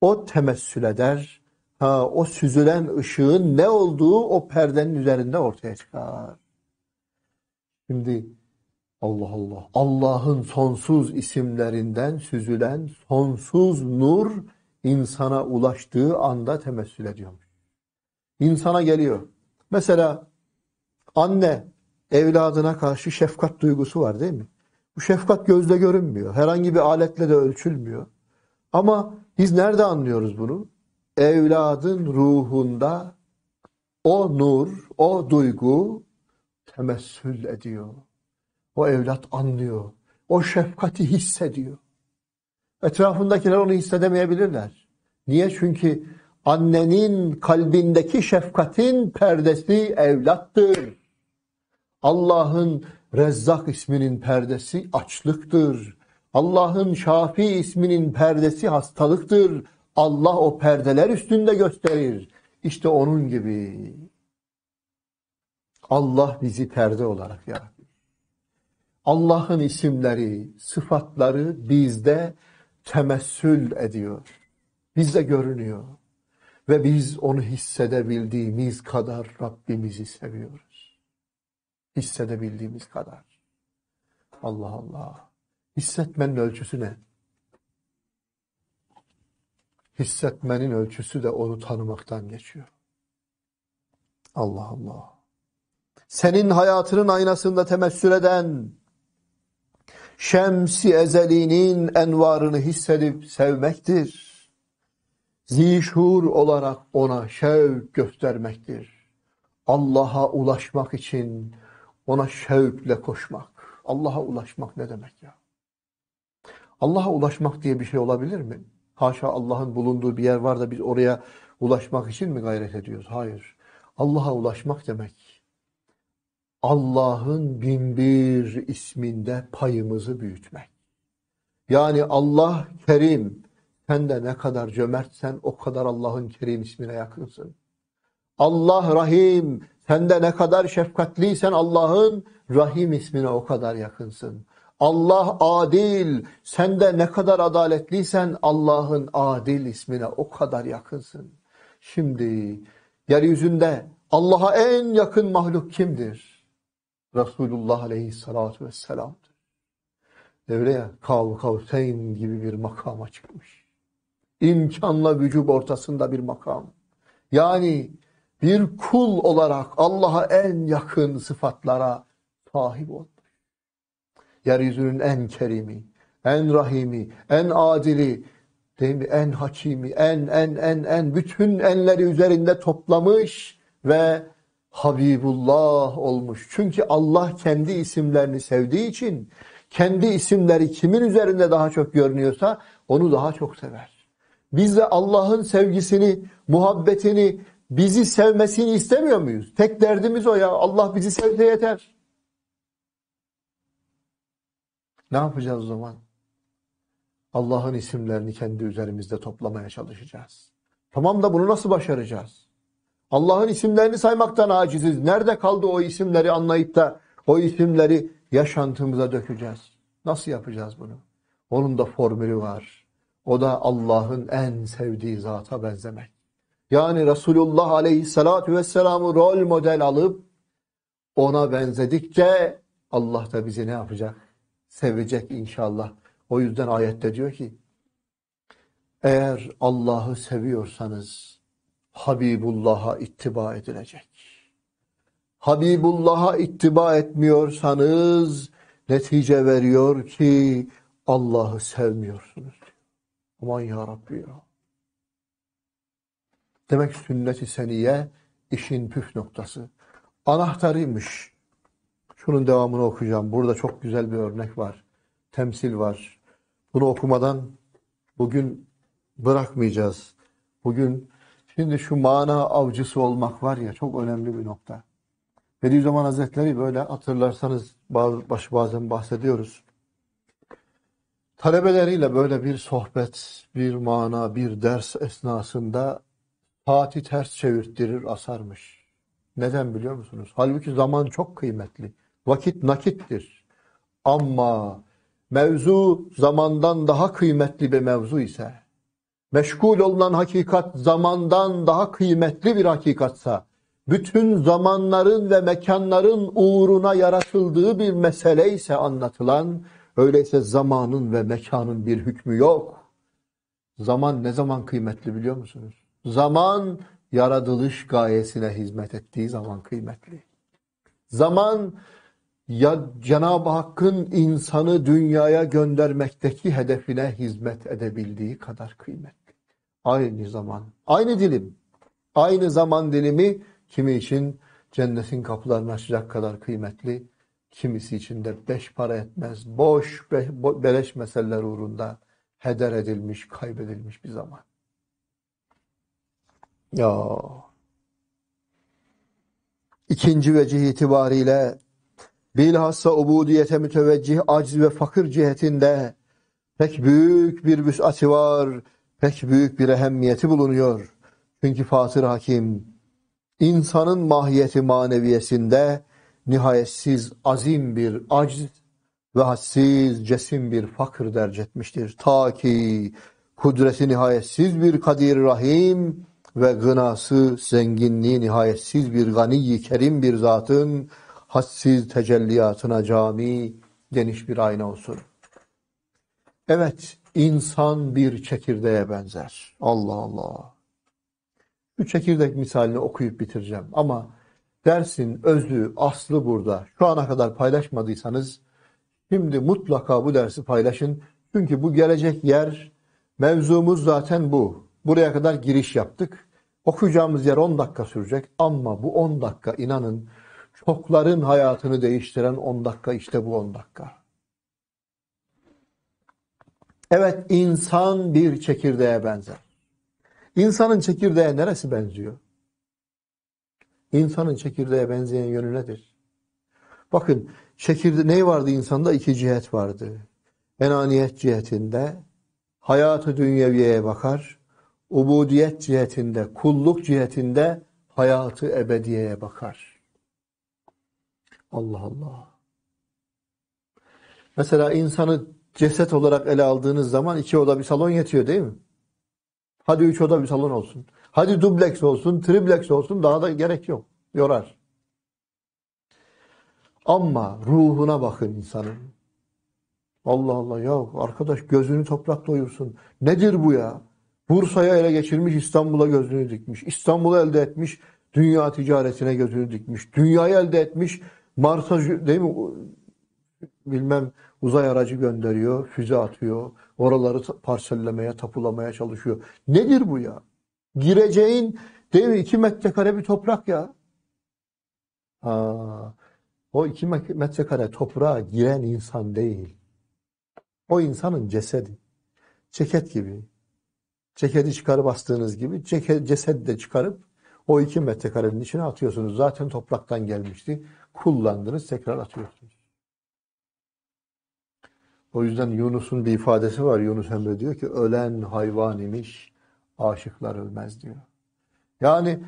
o temessül eder. Ha, o süzülen ışığın ne olduğu o perdenin üzerinde ortaya çıkar. Şimdi Allah Allah. Allah'ın sonsuz isimlerinden süzülen sonsuz nur insana ulaştığı anda temessül ediyormuş. İnsana geliyor. Mesela anne evladına karşı şefkat duygusu var değil mi? Bu şefkat gözle görünmüyor. Herhangi bir aletle de ölçülmüyor. Ama biz nerede anlıyoruz bunu? Evladın ruhunda o nur, o duygu temessül ediyor. O evlat anlıyor. O şefkati hissediyor. Etrafındakiler onu hissedemeyebilirler. Niye? Çünkü annenin kalbindeki şefkatin perdesi evlattır. Allah'ın Rezzak isminin perdesi açlıktır. Allah'ın Şafi isminin perdesi hastalıktır. Allah o perdeler üstünde gösterir. İşte onun gibi Allah bizi perde olarak yaratıyor. Allah'ın isimleri, sıfatları bizde temessül ediyor. Bizde görünüyor. Ve biz onu hissedebildiğimiz kadar Rabbimizi seviyoruz. Hissedebildiğimiz kadar. Allah Allah. Hissetmenin ölçüsü ne? Hissetmenin ölçüsü de onu tanımaktan geçiyor. Allah Allah. Senin hayatının aynasında temessül eden şems-i ezelinin envarını hissedip sevmektir. Zişur olarak ona şevk göstermektir. Allah'a ulaşmak için ona şevkle koşmak. Allah'a ulaşmak ne demek ya? Allah'a ulaşmak diye bir şey olabilir mi? Haşa, Allah'ın bulunduğu bir yer var da biz oraya ulaşmak için mi gayret ediyoruz? Hayır. Allah'a ulaşmak demek, Allah'ın bin bir isminde payımızı büyütmek. Yani Allah Kerim, sen de ne kadar cömertsen o kadar Allah'ın Kerim ismine yakınsın. Allah Rahim, sen de ne kadar şefkatliysen Allah'ın Rahim ismine o kadar yakınsın. Allah Adil, sen de ne kadar adaletliysen Allah'ın Adil ismine o kadar yakınsın. Şimdi yeryüzünde Allah'a en yakın mahluk kimdir? Resulullah Aleyhisselatü Vesselam'dır. Öyle ya, Kav Kavseyn gibi bir makama çıkmış. İmkanla vücub ortasında bir makam. Yani bir kul olarak Allah'a en yakın sıfatlara sahip olmuş. Yeryüzünün en kerimi, en rahimi, en adili, değil mi? En hakimi, en en en en bütün enleri üzerinde toplamış ve Habibullah olmuş. Çünkü Allah kendi isimlerini sevdiği için kendi isimleri kimin üzerinde daha çok görünüyorsa onu daha çok sever. Biz de Allah'ın sevgisini, muhabbetini, bizi sevmesini istemiyor muyuz? Tek derdimiz o ya. Allah bizi sevse yeter. Ne yapacağız o zaman? Allah'ın isimlerini kendi üzerimizde toplamaya çalışacağız. Tamam da bunu nasıl başaracağız? Allah'ın isimlerini saymaktan aciziz. Nerede kaldı o isimleri anlayıp da o isimleri yaşantımıza dökeceğiz? Nasıl yapacağız bunu? Onun da formülü var. O da Allah'ın en sevdiği zata benzemek. Yani Resulullah Aleyhisselatü Vesselam'ı rol model alıp ona benzedikçe Allah da bizi ne yapacak? Sevecek inşallah. O yüzden ayette diyor ki, eğer Allah'ı seviyorsanız Habibullah'a ittiba edilecek. Habibullah'a ittiba etmiyorsanız netice veriyor ki Allah'ı sevmiyorsunuz. Aman ya Rabbi ya. Demek sünnet-i seniye işin püf noktası. Anahtarıymış. Şunun devamını okuyacağım. Burada çok güzel bir örnek var. Temsil var. Bunu okumadan bugün bırakmayacağız. Bugün şimdi şu mana avcısı olmak var ya, çok önemli bir nokta. Bediüzzaman Hazretleri, böyle hatırlarsanız bazen bahsediyoruz. Talebeleriyle böyle bir sohbet, bir mana, bir ders esnasında saati ters çevirttirir, asarmış. Neden biliyor musunuz? Halbuki zaman çok kıymetli. Vakit nakittir. Ama mevzu zamandan daha kıymetli bir mevzu ise, meşgul olunan hakikat zamandan daha kıymetli bir hakikatsa, bütün zamanların ve mekanların uğruna yaratıldığı bir mesele ise anlatılan, öyleyse zamanın ve mekanın bir hükmü yok. Zaman ne zaman kıymetli biliyor musunuz? Zaman yaratılış gayesine hizmet ettiği zaman kıymetli. Zaman ya Cenab-ı Hakk'ın insanı dünyaya göndermekteki hedefine hizmet edebildiği kadar kıymetli. Aynı zaman, aynı dilim, aynı zaman dilimi kimi için cennetin kapılarını açacak kadar kıymetli, kimisi için de beş para etmez, boş, be, bo, beleş meseleler uğrunda heder edilmiş, kaybedilmiş bir zaman. Ya. İkinci vecih itibariyle, bilhassa ubudiyete müteveccih aciz ve fakir cihetinde pek büyük bir vüs'ati var, pek büyük bir ehemmiyeti bulunuyor. Çünkü Fatır Hakim insanın mahiyeti maneviyesinde nihayetsiz azim bir acz ve hassiz cesim bir fakir derc etmiştir. Ta ki kudreti nihayetsiz bir kadir rahim ve gınası zenginliği nihayetsiz bir gani-i kerim bir zatın hassiz tecelliyatına cami geniş bir ayna olsun. Evet, insan bir çekirdeğe benzer. Allah Allah. Bu çekirdek misalini okuyup bitireceğim ama dersin özü, aslı burada. Şu ana kadar paylaşmadıysanız şimdi mutlaka bu dersi paylaşın. Çünkü bu gelecek yer, mevzumuz zaten bu. Buraya kadar giriş yaptık. Okuyacağımız yer on dakika sürecek ama bu on dakika inanın çokların hayatını değiştiren on dakika, işte bu on dakika. Evet, insan bir çekirdeğe benzer. İnsanın çekirdeğe neresi benziyor? İnsanın çekirdeğe benzeyen yönü nedir? Bakın, çekirde ne vardı insanda? İki cihet vardı. Enaniyet cihetinde hayatı dünyeviyeye bakar, ubudiyet cihetinde, kulluk cihetinde hayatı ebediyeye bakar. Allah Allah. Mesela insanı ceset olarak ele aldığınız zaman iki oda bir salon yetiyor değil mi? Hadi üç oda bir salon olsun. Hadi dubleks olsun, tripleks olsun, daha da gerek yok. Yorar. Ama ruhuna bakın insanın. Allah Allah, ya arkadaş gözünü toprak doyursun. Nedir bu ya? Bursa'ya ele geçirmiş, İstanbul'a gözünü dikmiş. İstanbul'u elde etmiş, dünya ticaretine gözünü dikmiş. Dünyayı elde etmiş, Mars'a değil mi? Bilmem uzay aracı gönderiyor, füze atıyor. Oraları parsellemeye, tapulamaya çalışıyor. Nedir bu ya? Gireceğin değil mi? İki metrekare bir toprak ya. Aa, o iki metrekare toprağa giren insan değil. O insanın cesedi. Ceket gibi. Ceketi çıkarıp astığınız gibi cesedi de çıkarıp o iki metrekarenin içine atıyorsunuz. Zaten topraktan gelmişti. Kullandınız, tekrar atıyorsunuz. O yüzden Yunus'un bir ifadesi var. Yunus Emre diyor ki ölen hayvan imiş, aşıklar ölmez diyor. Yani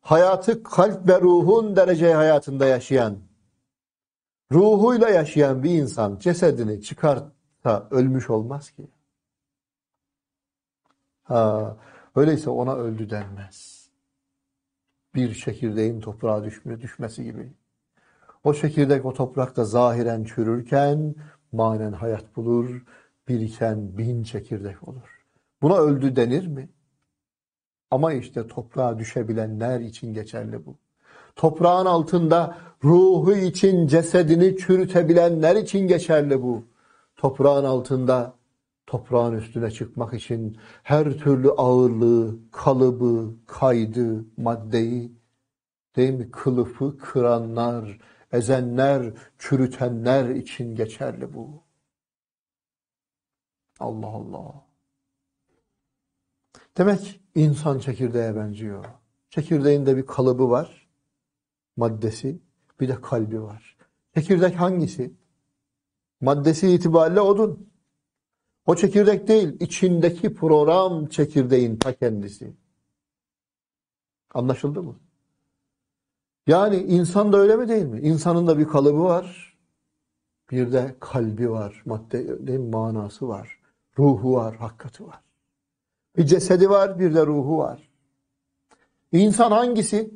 hayatı kalp ve ruhun derece hayatında yaşayan, ruhuyla yaşayan bir insan cesedini çıkartsa ölmüş olmaz ki. Ha, öyleyse ona öldü denmez. Bir çekirdeğin toprağa düşme, düşmesi gibi. O çekirdek o toprakta zahiren çürürken manen hayat bulur, biriken bin çekirdek olur. Buna öldü denir mi? Ama işte toprağa düşebilenler için geçerli bu. Toprağın altında ruhu için cesedini çürütebilenler için geçerli bu. Toprağın altında, toprağın üstüne çıkmak için her türlü ağırlığı, kalıbı, kaydı, maddeyi, değil mi, kılıfı kıranlar, ezenler, çürütenler için geçerli bu. Allah Allah. Demek insan çekirdeğe benziyor. Çekirdeğinde bir kalıbı var, maddesi, bir de kalbi var. Çekirdek hangisi? Maddesi itibariyle odun. O çekirdek değil, içindeki program çekirdeğin ta kendisi. Anlaşıldı mı? Yani insan da öyle mi değil mi? İnsanın da bir kalıbı var, bir de kalbi var, madde, değil mi? Manası var, ruhu var, hakikati var. Bir cesedi var, bir de ruhu var. İnsan hangisi?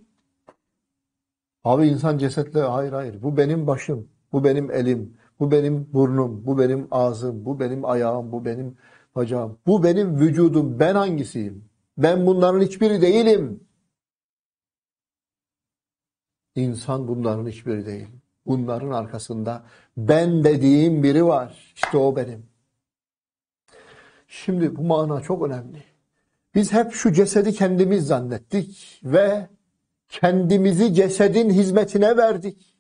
Abi insan cesetle, hayır hayır, bu benim başım, bu benim elim, bu benim burnum, bu benim ağzım, bu benim ayağım, bu benim bacağım, bu benim vücudum, ben hangisiyim? Ben bunların hiçbiri değilim. İnsan bunların hiçbiri değil. Bunların arkasında ben dediğim biri var. İşte o benim. Şimdi bu mana çok önemli. Biz hep şu cesedi kendimiz zannettik ve kendimizi cesedin hizmetine verdik.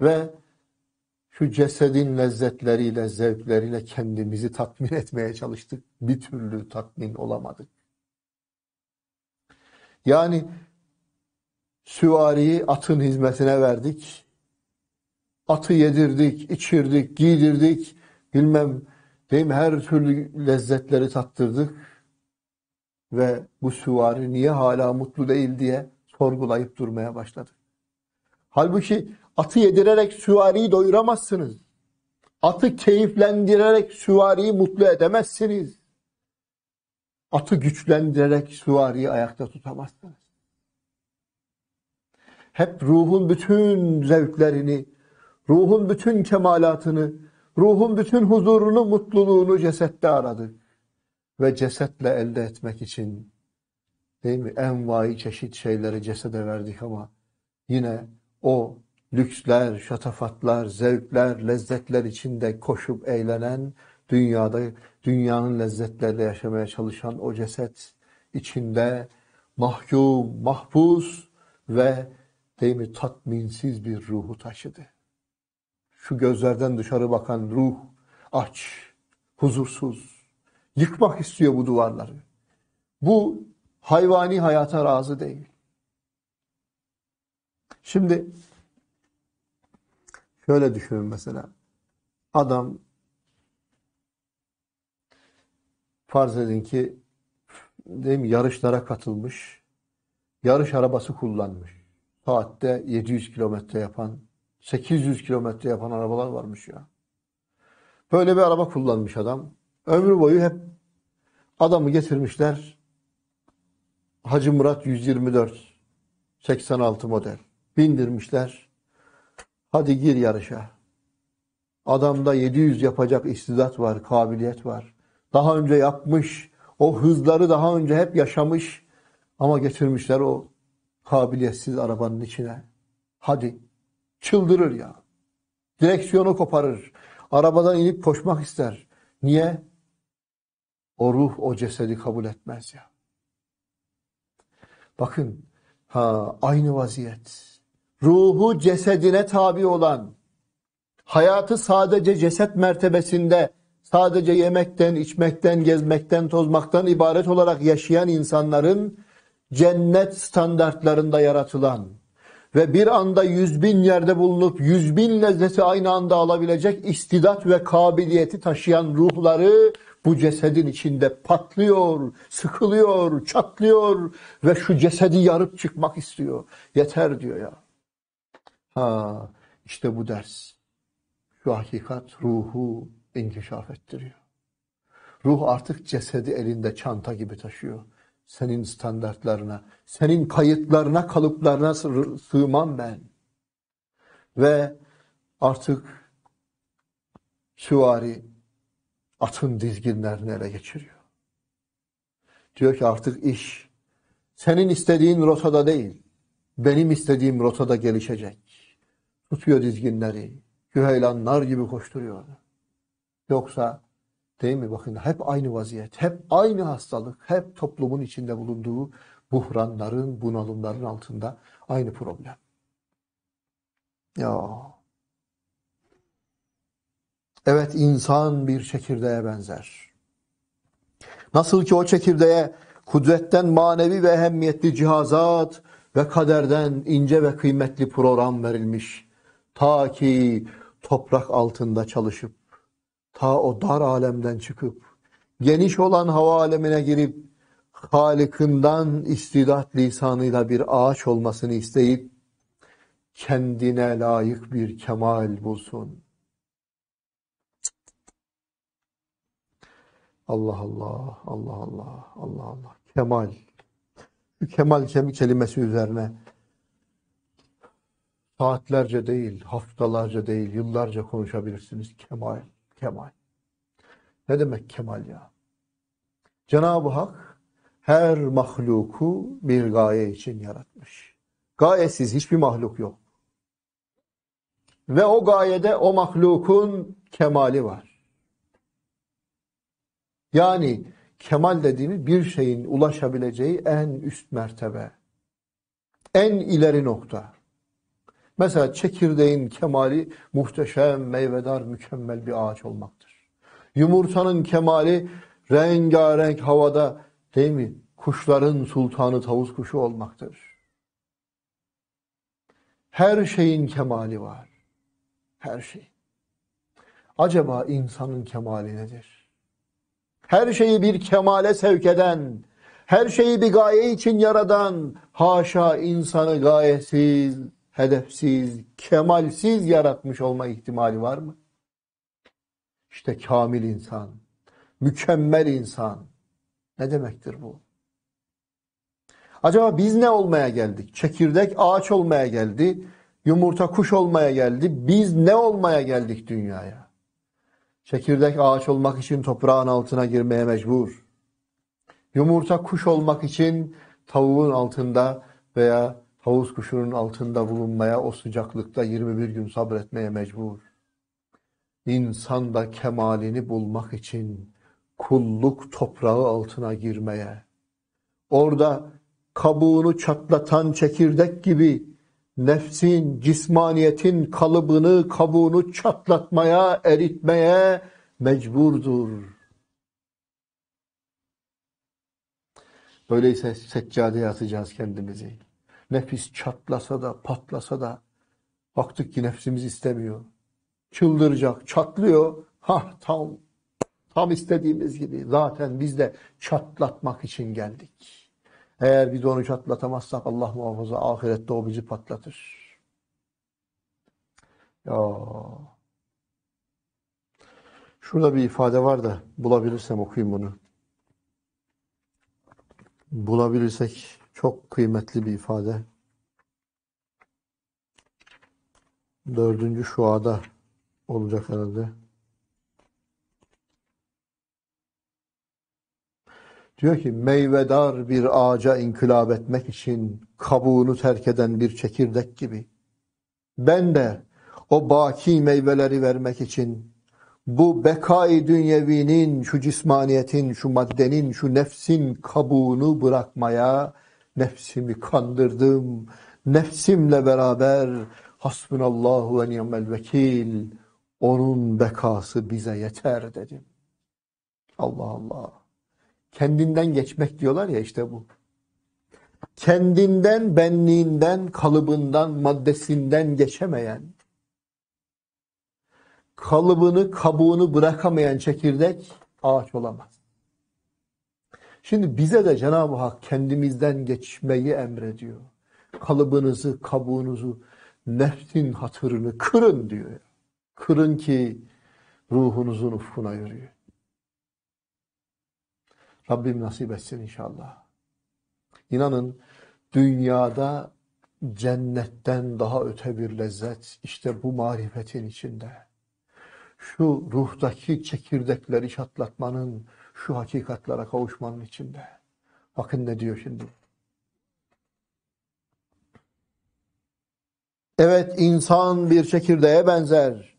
Ve şu cesedin lezzetleriyle, zevkleriyle kendimizi tatmin etmeye çalıştık. Bir türlü tatmin olamadık. Yani süvariyi atın hizmetine verdik. Atı yedirdik, içirdik, giydirdik. Bilmem, değil mi? Her türlü lezzetleri tattırdık. ve bu süvari niye hala mutlu değil diye sorgulayıp durmaya başladı. Halbuki atı yedirerek süvariyi doyuramazsınız. Atı keyiflendirerek süvariyi mutlu edemezsiniz. Atı güçlendirerek süvariyi ayakta tutamazsınız. Hep ruhun bütün zevklerini, ruhun bütün kemalatını, ruhun bütün huzurunu, mutluluğunu cesette aradı. Ve cesetle elde etmek için, değil mi, envai çeşit şeyleri cesede verdik ama yine o lüksler, şatafatlar, zevkler, lezzetler içinde koşup eğlenen, dünyada dünyanın lezzetleriyle yaşamaya çalışan o ceset içinde mahkum, mahpus ve değil mi, tatminsiz bir ruhu taşıdı. Şu gözlerden dışarı bakan ruh aç, huzursuz. Yıkmak istiyor bu duvarları. Bu hayvani hayata razı değil. Şimdi şöyle düşünün mesela. Adam farz edin ki değil mi, yarışlara katılmış. Yarış arabası kullanmış. Saatte yedi yüz kilometre yapan, sekiz yüz kilometre yapan arabalar varmış ya. Böyle bir araba kullanmış adam. Ömrü boyu hep adamı getirmişler. Hacı Murat yüz yirmi dört, seksen altı model. Bindirmişler. Hadi gir yarışa. Adamda yedi yüz yapacak istidat var, kabiliyet var. Daha önce yapmış, o hızları daha önce hep yaşamış. Ama getirmişler o kabiliyetsiz arabanın içine. Hadi. Çıldırır ya. Direksiyonu koparır. Arabadan inip koşmak ister. Niye? O ruh o cesedi kabul etmez ya. Bakın, ha, aynı vaziyet. Ruhu cesedine tabi olan, hayatı sadece ceset mertebesinde, sadece yemekten, içmekten, gezmekten, tozmaktan ibaret olarak yaşayan insanların cennet standartlarında yaratılan ve bir anda yüz bin yerde bulunup yüz bin lezzeti aynı anda alabilecek istidat ve kabiliyeti taşıyan ruhları bu cesedin içinde patlıyor, sıkılıyor, çatlıyor ve şu cesedi yarıp çıkmak istiyor. Yeter diyor ya. Ha, işte bu ders. Şu hakikat ruhu inkişaf ettiriyor. Ruh artık cesedi elinde çanta gibi taşıyor. Senin standartlarına, senin kayıtlarına, kalıplarına sığmam ben. Ve artık süvari atın dizginlerini ele geçiriyor. Diyor ki artık iş senin istediğin rotada değil, benim istediğim rotada gelişecek. Tutuyor dizginleri, güheylanlar gibi koşturuyor. Yoksa değil mi? Bakın hep aynı vaziyet, hep aynı hastalık, hep toplumun içinde bulunduğu buhranların, bunalımların altında aynı problem. Ya. Evet, insan bir çekirdeğe benzer. Nasıl ki o çekirdeğe kudretten manevi ve ehemmiyetli cihazat ve kaderden ince ve kıymetli program verilmiş. Ta ki toprak altında çalışıp, ta o dar alemden çıkıp, geniş olan hava alemine girip, Halık'ından istidat lisanıyla bir ağaç olmasını isteyip, kendine layık bir kemal bulsun. Allah Allah, Allah Allah, Allah Allah. Kemal. Kemal kelimesi üzerine saatlerce değil, haftalarca değil, yıllarca konuşabilirsiniz. Kemal. Kemal. Ne demek kemal ya? Cenab-ı Hak her mahluku bir gaye için yaratmış. Gayesiz hiçbir mahluk yok. Ve o gayede o mahlukun kemali var. Yani kemal dediğimiz bir şeyin ulaşabileceği en üst mertebe. En ileri nokta. Mesela çekirdeğin kemali muhteşem, meyvedar, mükemmel bir ağaç olmaktır. Yumurtanın kemali rengarenk havada, değil mi, kuşların sultanı tavus kuşu olmaktır. Her şeyin kemali var. Her şey. Acaba insanın kemali nedir? Her şeyi bir kemale sevk eden, her şeyi bir gaye için yaradan, haşa insanı gayesiz, hedefsiz, kemalsiz yaratmış olma ihtimali var mı? İşte kamil insan, mükemmel insan. Ne demektir bu? Acaba biz ne olmaya geldik? Çekirdek ağaç olmaya geldi, yumurta kuş olmaya geldi. Biz ne olmaya geldik dünyaya? Çekirdek ağaç olmak için toprağın altına girmeye mecbur. Yumurta kuş olmak için tavuğun altında veya tavus kuşunun altında bulunmaya, o sıcaklıkta yirmi bir gün sabretmeye mecbur. İnsan da kemalini bulmak için kulluk toprağı altına girmeye, orada kabuğunu çatlatan çekirdek gibi nefsin, cismaniyetin kalıbını, kabuğunu çatlatmaya, eritmeye mecburdur. Öyleyse seccadeye atacağız kendimizi. Nefis çatlasa da, patlasa da, baktık ki nefsimiz istemiyor. Çıldıracak, çatlıyor. Hah, tam, tam istediğimiz gibi. Zaten biz de çatlatmak için geldik. Eğer biz onu çatlatamazsak Allah muhafaza, ahirette o bizi patlatır. Ya. Şurada bir ifade var da bulabilirsem okuyayım bunu. Bulabilirsek çok kıymetli bir ifade. Dördüncü şuada olacak herhalde. Diyor ki, meyvedar bir ağaca inkılap etmek için kabuğunu terk eden bir çekirdek gibi, ben de o baki meyveleri vermek için bu bekâ-i dünyevinin, şu cismaniyetin, şu maddenin, şu nefsin kabuğunu bırakmaya, nefsimi kandırdım, nefsimle beraber hasbunallahu ve ni'mel vekil, onun bekası bize yeter dedim. Allah Allah. Kendinden geçmek diyorlar ya, işte bu. Kendinden, benliğinden, kalıbından, maddesinden geçemeyen, kalıbını, kabuğunu bırakamayan çekirdek ağaç olamaz. Şimdi bize de Cenab-ı Hak kendimizden geçmeyi emrediyor. Kalıbınızı, kabuğunuzu, nefsin hatırını kırın diyor. Kırın ki ruhunuzun ufkuna yürüyün. Rabbim nasip etsin inşallah. İnanın dünyada cennetten daha öte bir lezzet işte bu marifetin içinde. Şu ruhtaki çekirdekleri çatlatmanın, şu hakikatlere kavuşmanın içinde. Bakın ne diyor şimdi. Evet, insan bir çekirdeğe benzer.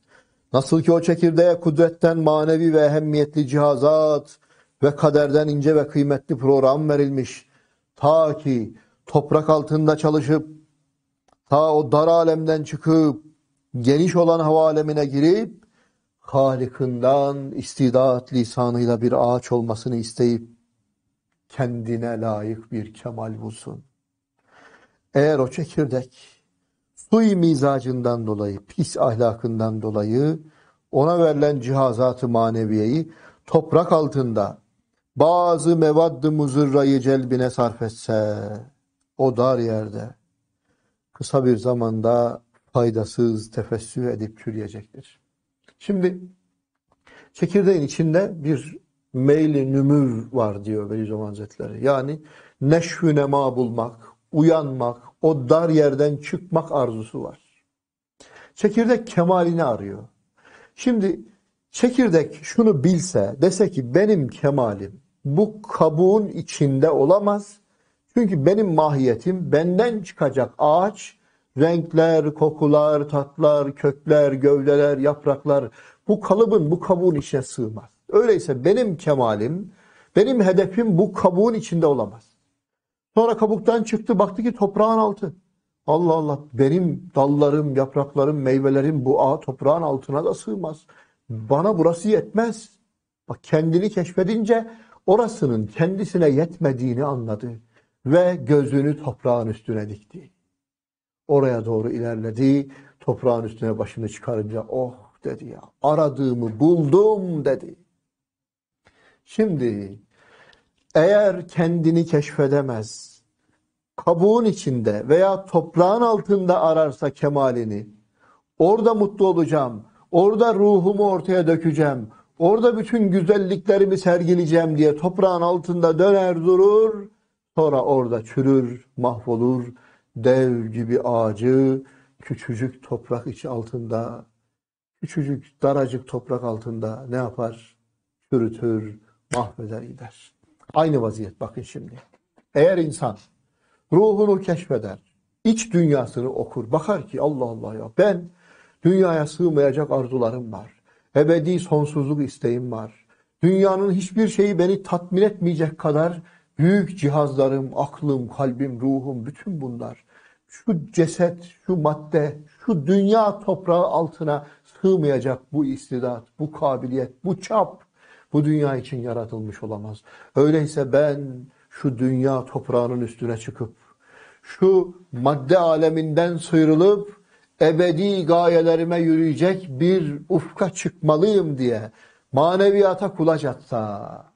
Nasıl ki o çekirdeğe kudretten manevi ve ehemmiyetli cihazat ve kaderden ince ve kıymetli program verilmiş. Ta ki toprak altında çalışıp, ta o dar alemden çıkıp, geniş olan hava alemine girip, Halik'ından istidat lisanıyla bir ağaç olmasını isteyip kendine layık bir kemal bulsun. Eğer o çekirdek suyu mizacından dolayı, pis ahlakından dolayı ona verilen cihazat-ı maneviyeyi toprak altında bazı mevad-ı muzırrayı celbine sarf etse, o dar yerde kısa bir zamanda faydasız tefessüh edip çürüyecektir. Şimdi çekirdeğin içinde bir meyli nümüv var diyor Bediüzzaman Hazretleri. Yani neşv-ü nema bulmak, uyanmak, o dar yerden çıkmak arzusu var. Çekirdek kemalini arıyor. Şimdi çekirdek şunu bilse, dese ki benim kemalim bu kabuğun içinde olamaz. Çünkü benim mahiyetim, benden çıkacak ağaç, renkler, kokular, tatlar, kökler, gövdeler, yapraklar bu kalıbın, bu kabuğun içine sığmaz. Öyleyse benim kemalim, benim hedefim bu kabuğun içinde olamaz. Sonra kabuktan çıktı, baktı ki toprağın altı. Allah Allah, benim dallarım, yapraklarım, meyvelerim bu ağa toprağın altına da sığmaz. Bana burası yetmez. Bak, kendini keşfedince orasının kendisine yetmediğini anladı ve gözünü toprağın üstüne dikti. Oraya doğru ilerledi, toprağın üstüne başını çıkarınca oh dedi ya, aradığımı buldum dedi. Şimdi eğer kendini keşfedemez, kabuğun içinde veya toprağın altında ararsa kemalini, orada mutlu olacağım, orada ruhumu ortaya dökeceğim, orada bütün güzelliklerimi sergileyeceğim diye toprağın altında döner durur, sonra orada çürür, mahvolur, dev gibi ağacı küçücük toprak içi altında, küçücük daracık toprak altında ne yapar? Çürütür, mahveder gider. Aynı vaziyet bakın şimdi. Eğer insan ruhunu keşfeder, iç dünyasını okur, bakar ki Allah Allah ya ben dünyaya sığmayacak arzularım var. Ebedi sonsuzluk isteğim var. Dünyanın hiçbir şeyi beni tatmin etmeyecek kadar büyük cihazlarım, aklım, kalbim, ruhum, bütün bunlar. Şu ceset, şu madde, şu dünya toprağı altına sığmayacak bu istidat, bu kabiliyet, bu çap bu dünya için yaratılmış olamaz. Öyleyse ben şu dünya toprağının üstüne çıkıp, şu madde aleminden sıyrılıp, ebedi gayelerime yürüyecek bir ufka çıkmalıyım diye maneviyata kulaç atsa,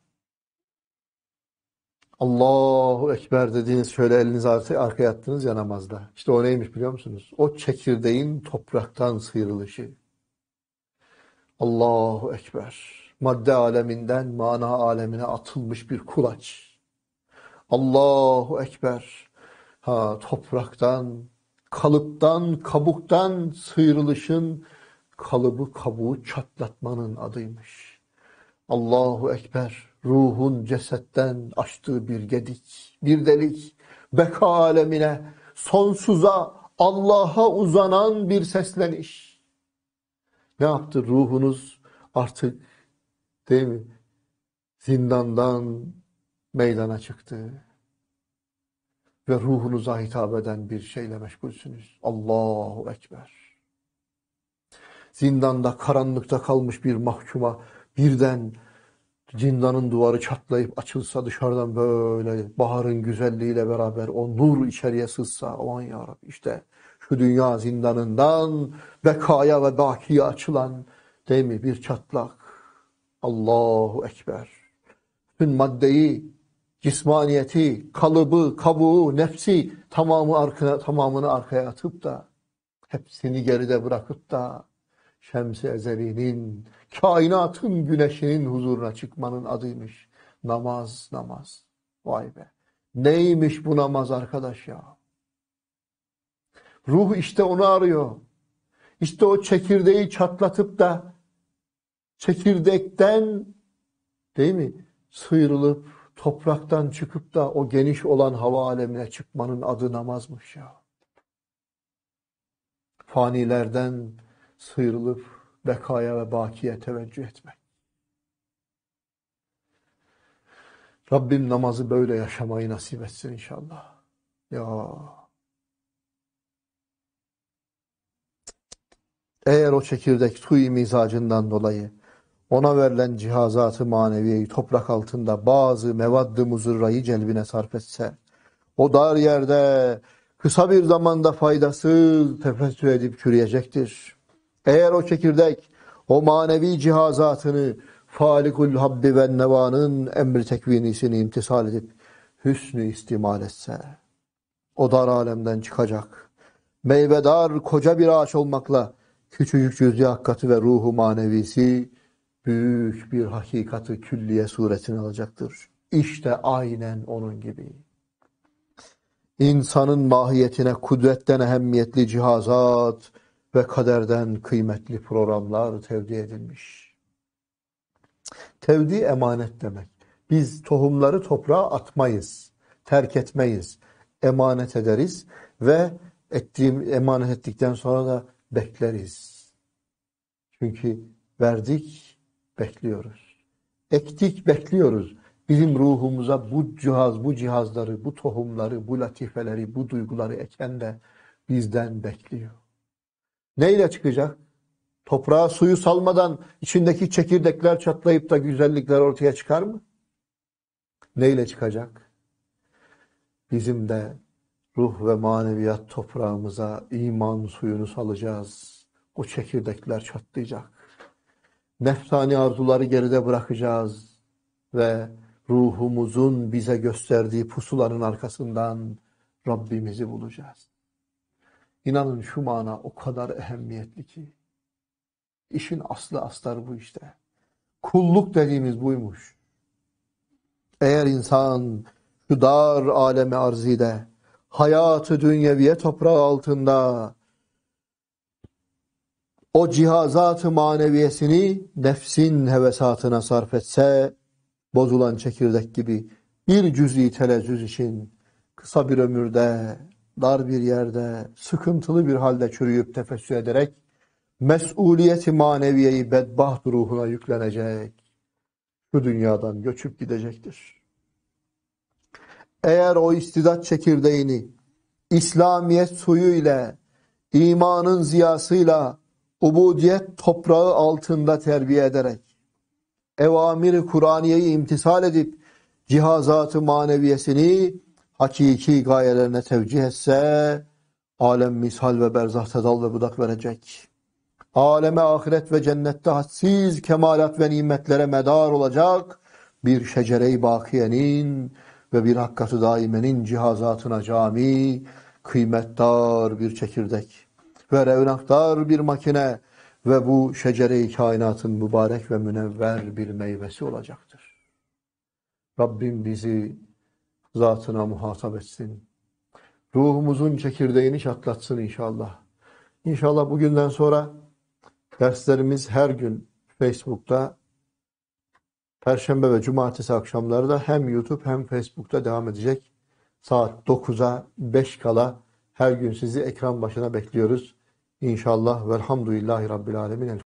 Allahu Ekber dediğiniz, şöyle elinizi arkaya attınız ya namazda. İşte o neymiş biliyor musunuz? O çekirdeğin topraktan sıyrılışı. Allahu Ekber. Madde aleminden mana alemine atılmış bir kulaç. Allahu Ekber. Ha, topraktan, kalıptan, kabuktan sıyrılışın, kalıbı kabuğu çatlatmanın adıymış. Allahu Ekber. Ruhun cesetten açtığı bir gedik, bir delik, beka alemine, sonsuza, Allah'a uzanan bir sesleniş. Ne yaptı? Ruhunuz artık değil mi? Zindandan meydana çıktı. Ve ruhunuza hitap eden bir şeyle meşgulsünüz. Allahu Ekber. Zindanda, karanlıkta kalmış bir mahkuma birden zindanın duvarı çatlayıp açılsa, dışarıdan böyle baharın güzelliğiyle beraber o nur içeriye sızsa, aman yarabbi işte şu dünya zindanından bekaya ve bakiye açılan değil mi bir çatlak. Allahu Ekber. Bütün maddeyi, cismaniyeti, kalıbı, kabuğu, nefsi tamamı arkaya, tamamını arkaya atıp da, hepsini geride bırakıp da Şems-i Ezeli'nin, kainatın güneşinin huzuruna çıkmanın adıymış. Namaz, namaz. Vay be. Neymiş bu namaz arkadaş ya? Ruh işte onu arıyor. İşte o çekirdeği çatlatıp da çekirdekten değil mi sıyrılıp topraktan çıkıp da o geniş olan hava alemine çıkmanın adı namazmış ya. Fanilerden sıyrılıp bekaya ve bakiye teveccüh etmek. Rabbim namazı böyle yaşamayı nasip etsin inşallah. Ya. Eğer o çekirdek suyu mizacından dolayı ona verilen cihazatı maneviyeyi toprak altında bazı mevadd-ı muzırrayı celbine sarf etse, o dar yerde kısa bir zamanda faydasız tefessü edip çürüyecektir. Eğer o çekirdek o manevi cihazatını Falikul Habbi ve Neva'nın emri tekvinisini imtisal edip hüsnü istimal etse, o dar alemden çıkacak, meyvedar koca bir ağaç olmakla küçücük cüz'i hakikati ve ruhu manevisi büyük bir hakikati külliye suretini alacaktır. İşte aynen onun gibi. İnsanın mahiyetine kudretten ehemmiyetli cihazat ve kaderden kıymetli programlar tevdi edilmiş. Tevdi emanet demek. Biz tohumları toprağa atmayız, terk etmeyiz. Emanet ederiz ve ettiğim, emanet ettikten sonra da bekleriz. Çünkü verdik, bekliyoruz. Ektik, bekliyoruz. Bizim ruhumuza bu cihaz, bu cihazları, bu tohumları, bu latifeleri, bu duyguları eken de bizden bekliyor. Neyle çıkacak? Toprağa suyu salmadan içindeki çekirdekler çatlayıp da güzellikler ortaya çıkar mı? Neyle çıkacak? Bizim de ruh ve maneviyat toprağımıza iman suyunu salacağız. O çekirdekler çatlayacak. Nefsani arzuları geride bırakacağız ve ruhumuzun bize gösterdiği pusuların arkasından Rabbimizi bulacağız. İnanın şu mana o kadar ehemmiyetli ki, işin aslı aslar bu işte. Kulluk dediğimiz buymuş. Eğer insan şu dar aleme arzide, hayatı dünyeviye toprağı altında o cihazat-ı maneviyesini nefsin hevesatına sarf etse, bozulan çekirdek gibi bir cüz'i telezzüz için kısa bir ömürde, dar bir yerde, sıkıntılı bir halde çürüyüp tefessü ederek mesuliyeti maneviyeyi bedbaht ruhuna yüklenecek, bu dünyadan göçüp gidecektir. Eğer o istidat çekirdeğini İslamiyet suyu ile, imanın ziyasıyla, ubudiyet toprağı altında terbiye ederek, evamir-i Kur'aniye'yi imtisal edip cihazat-ı maneviyesini hakiki gayelerine tevcih etse, alem misal ve berzahta dal ve budak verecek. Aleme ahiret ve cennette hadsiz kemalat ve nimetlere medar olacak bir şecere-i bakiyenin ve bir hakkat-ı daimenin cihazatına cami, kıymetdar bir çekirdek ve revnaktar bir makine ve bu şecere-i kainatın mübarek ve münevver bir meyvesi olacaktır. Rabbim bizi zatına muhatap etsin. Ruhumuzun çekirdeğini çatlatsın inşallah. İnşallah bugünden sonra derslerimiz her gün Facebook'ta, Perşembe ve Cumartesi akşamları da hem YouTube hem Facebook'ta devam edecek. Saat dokuza beş kala her gün sizi ekran başına bekliyoruz. İnşallah. Velhamdülillahi Rabbil Alemin.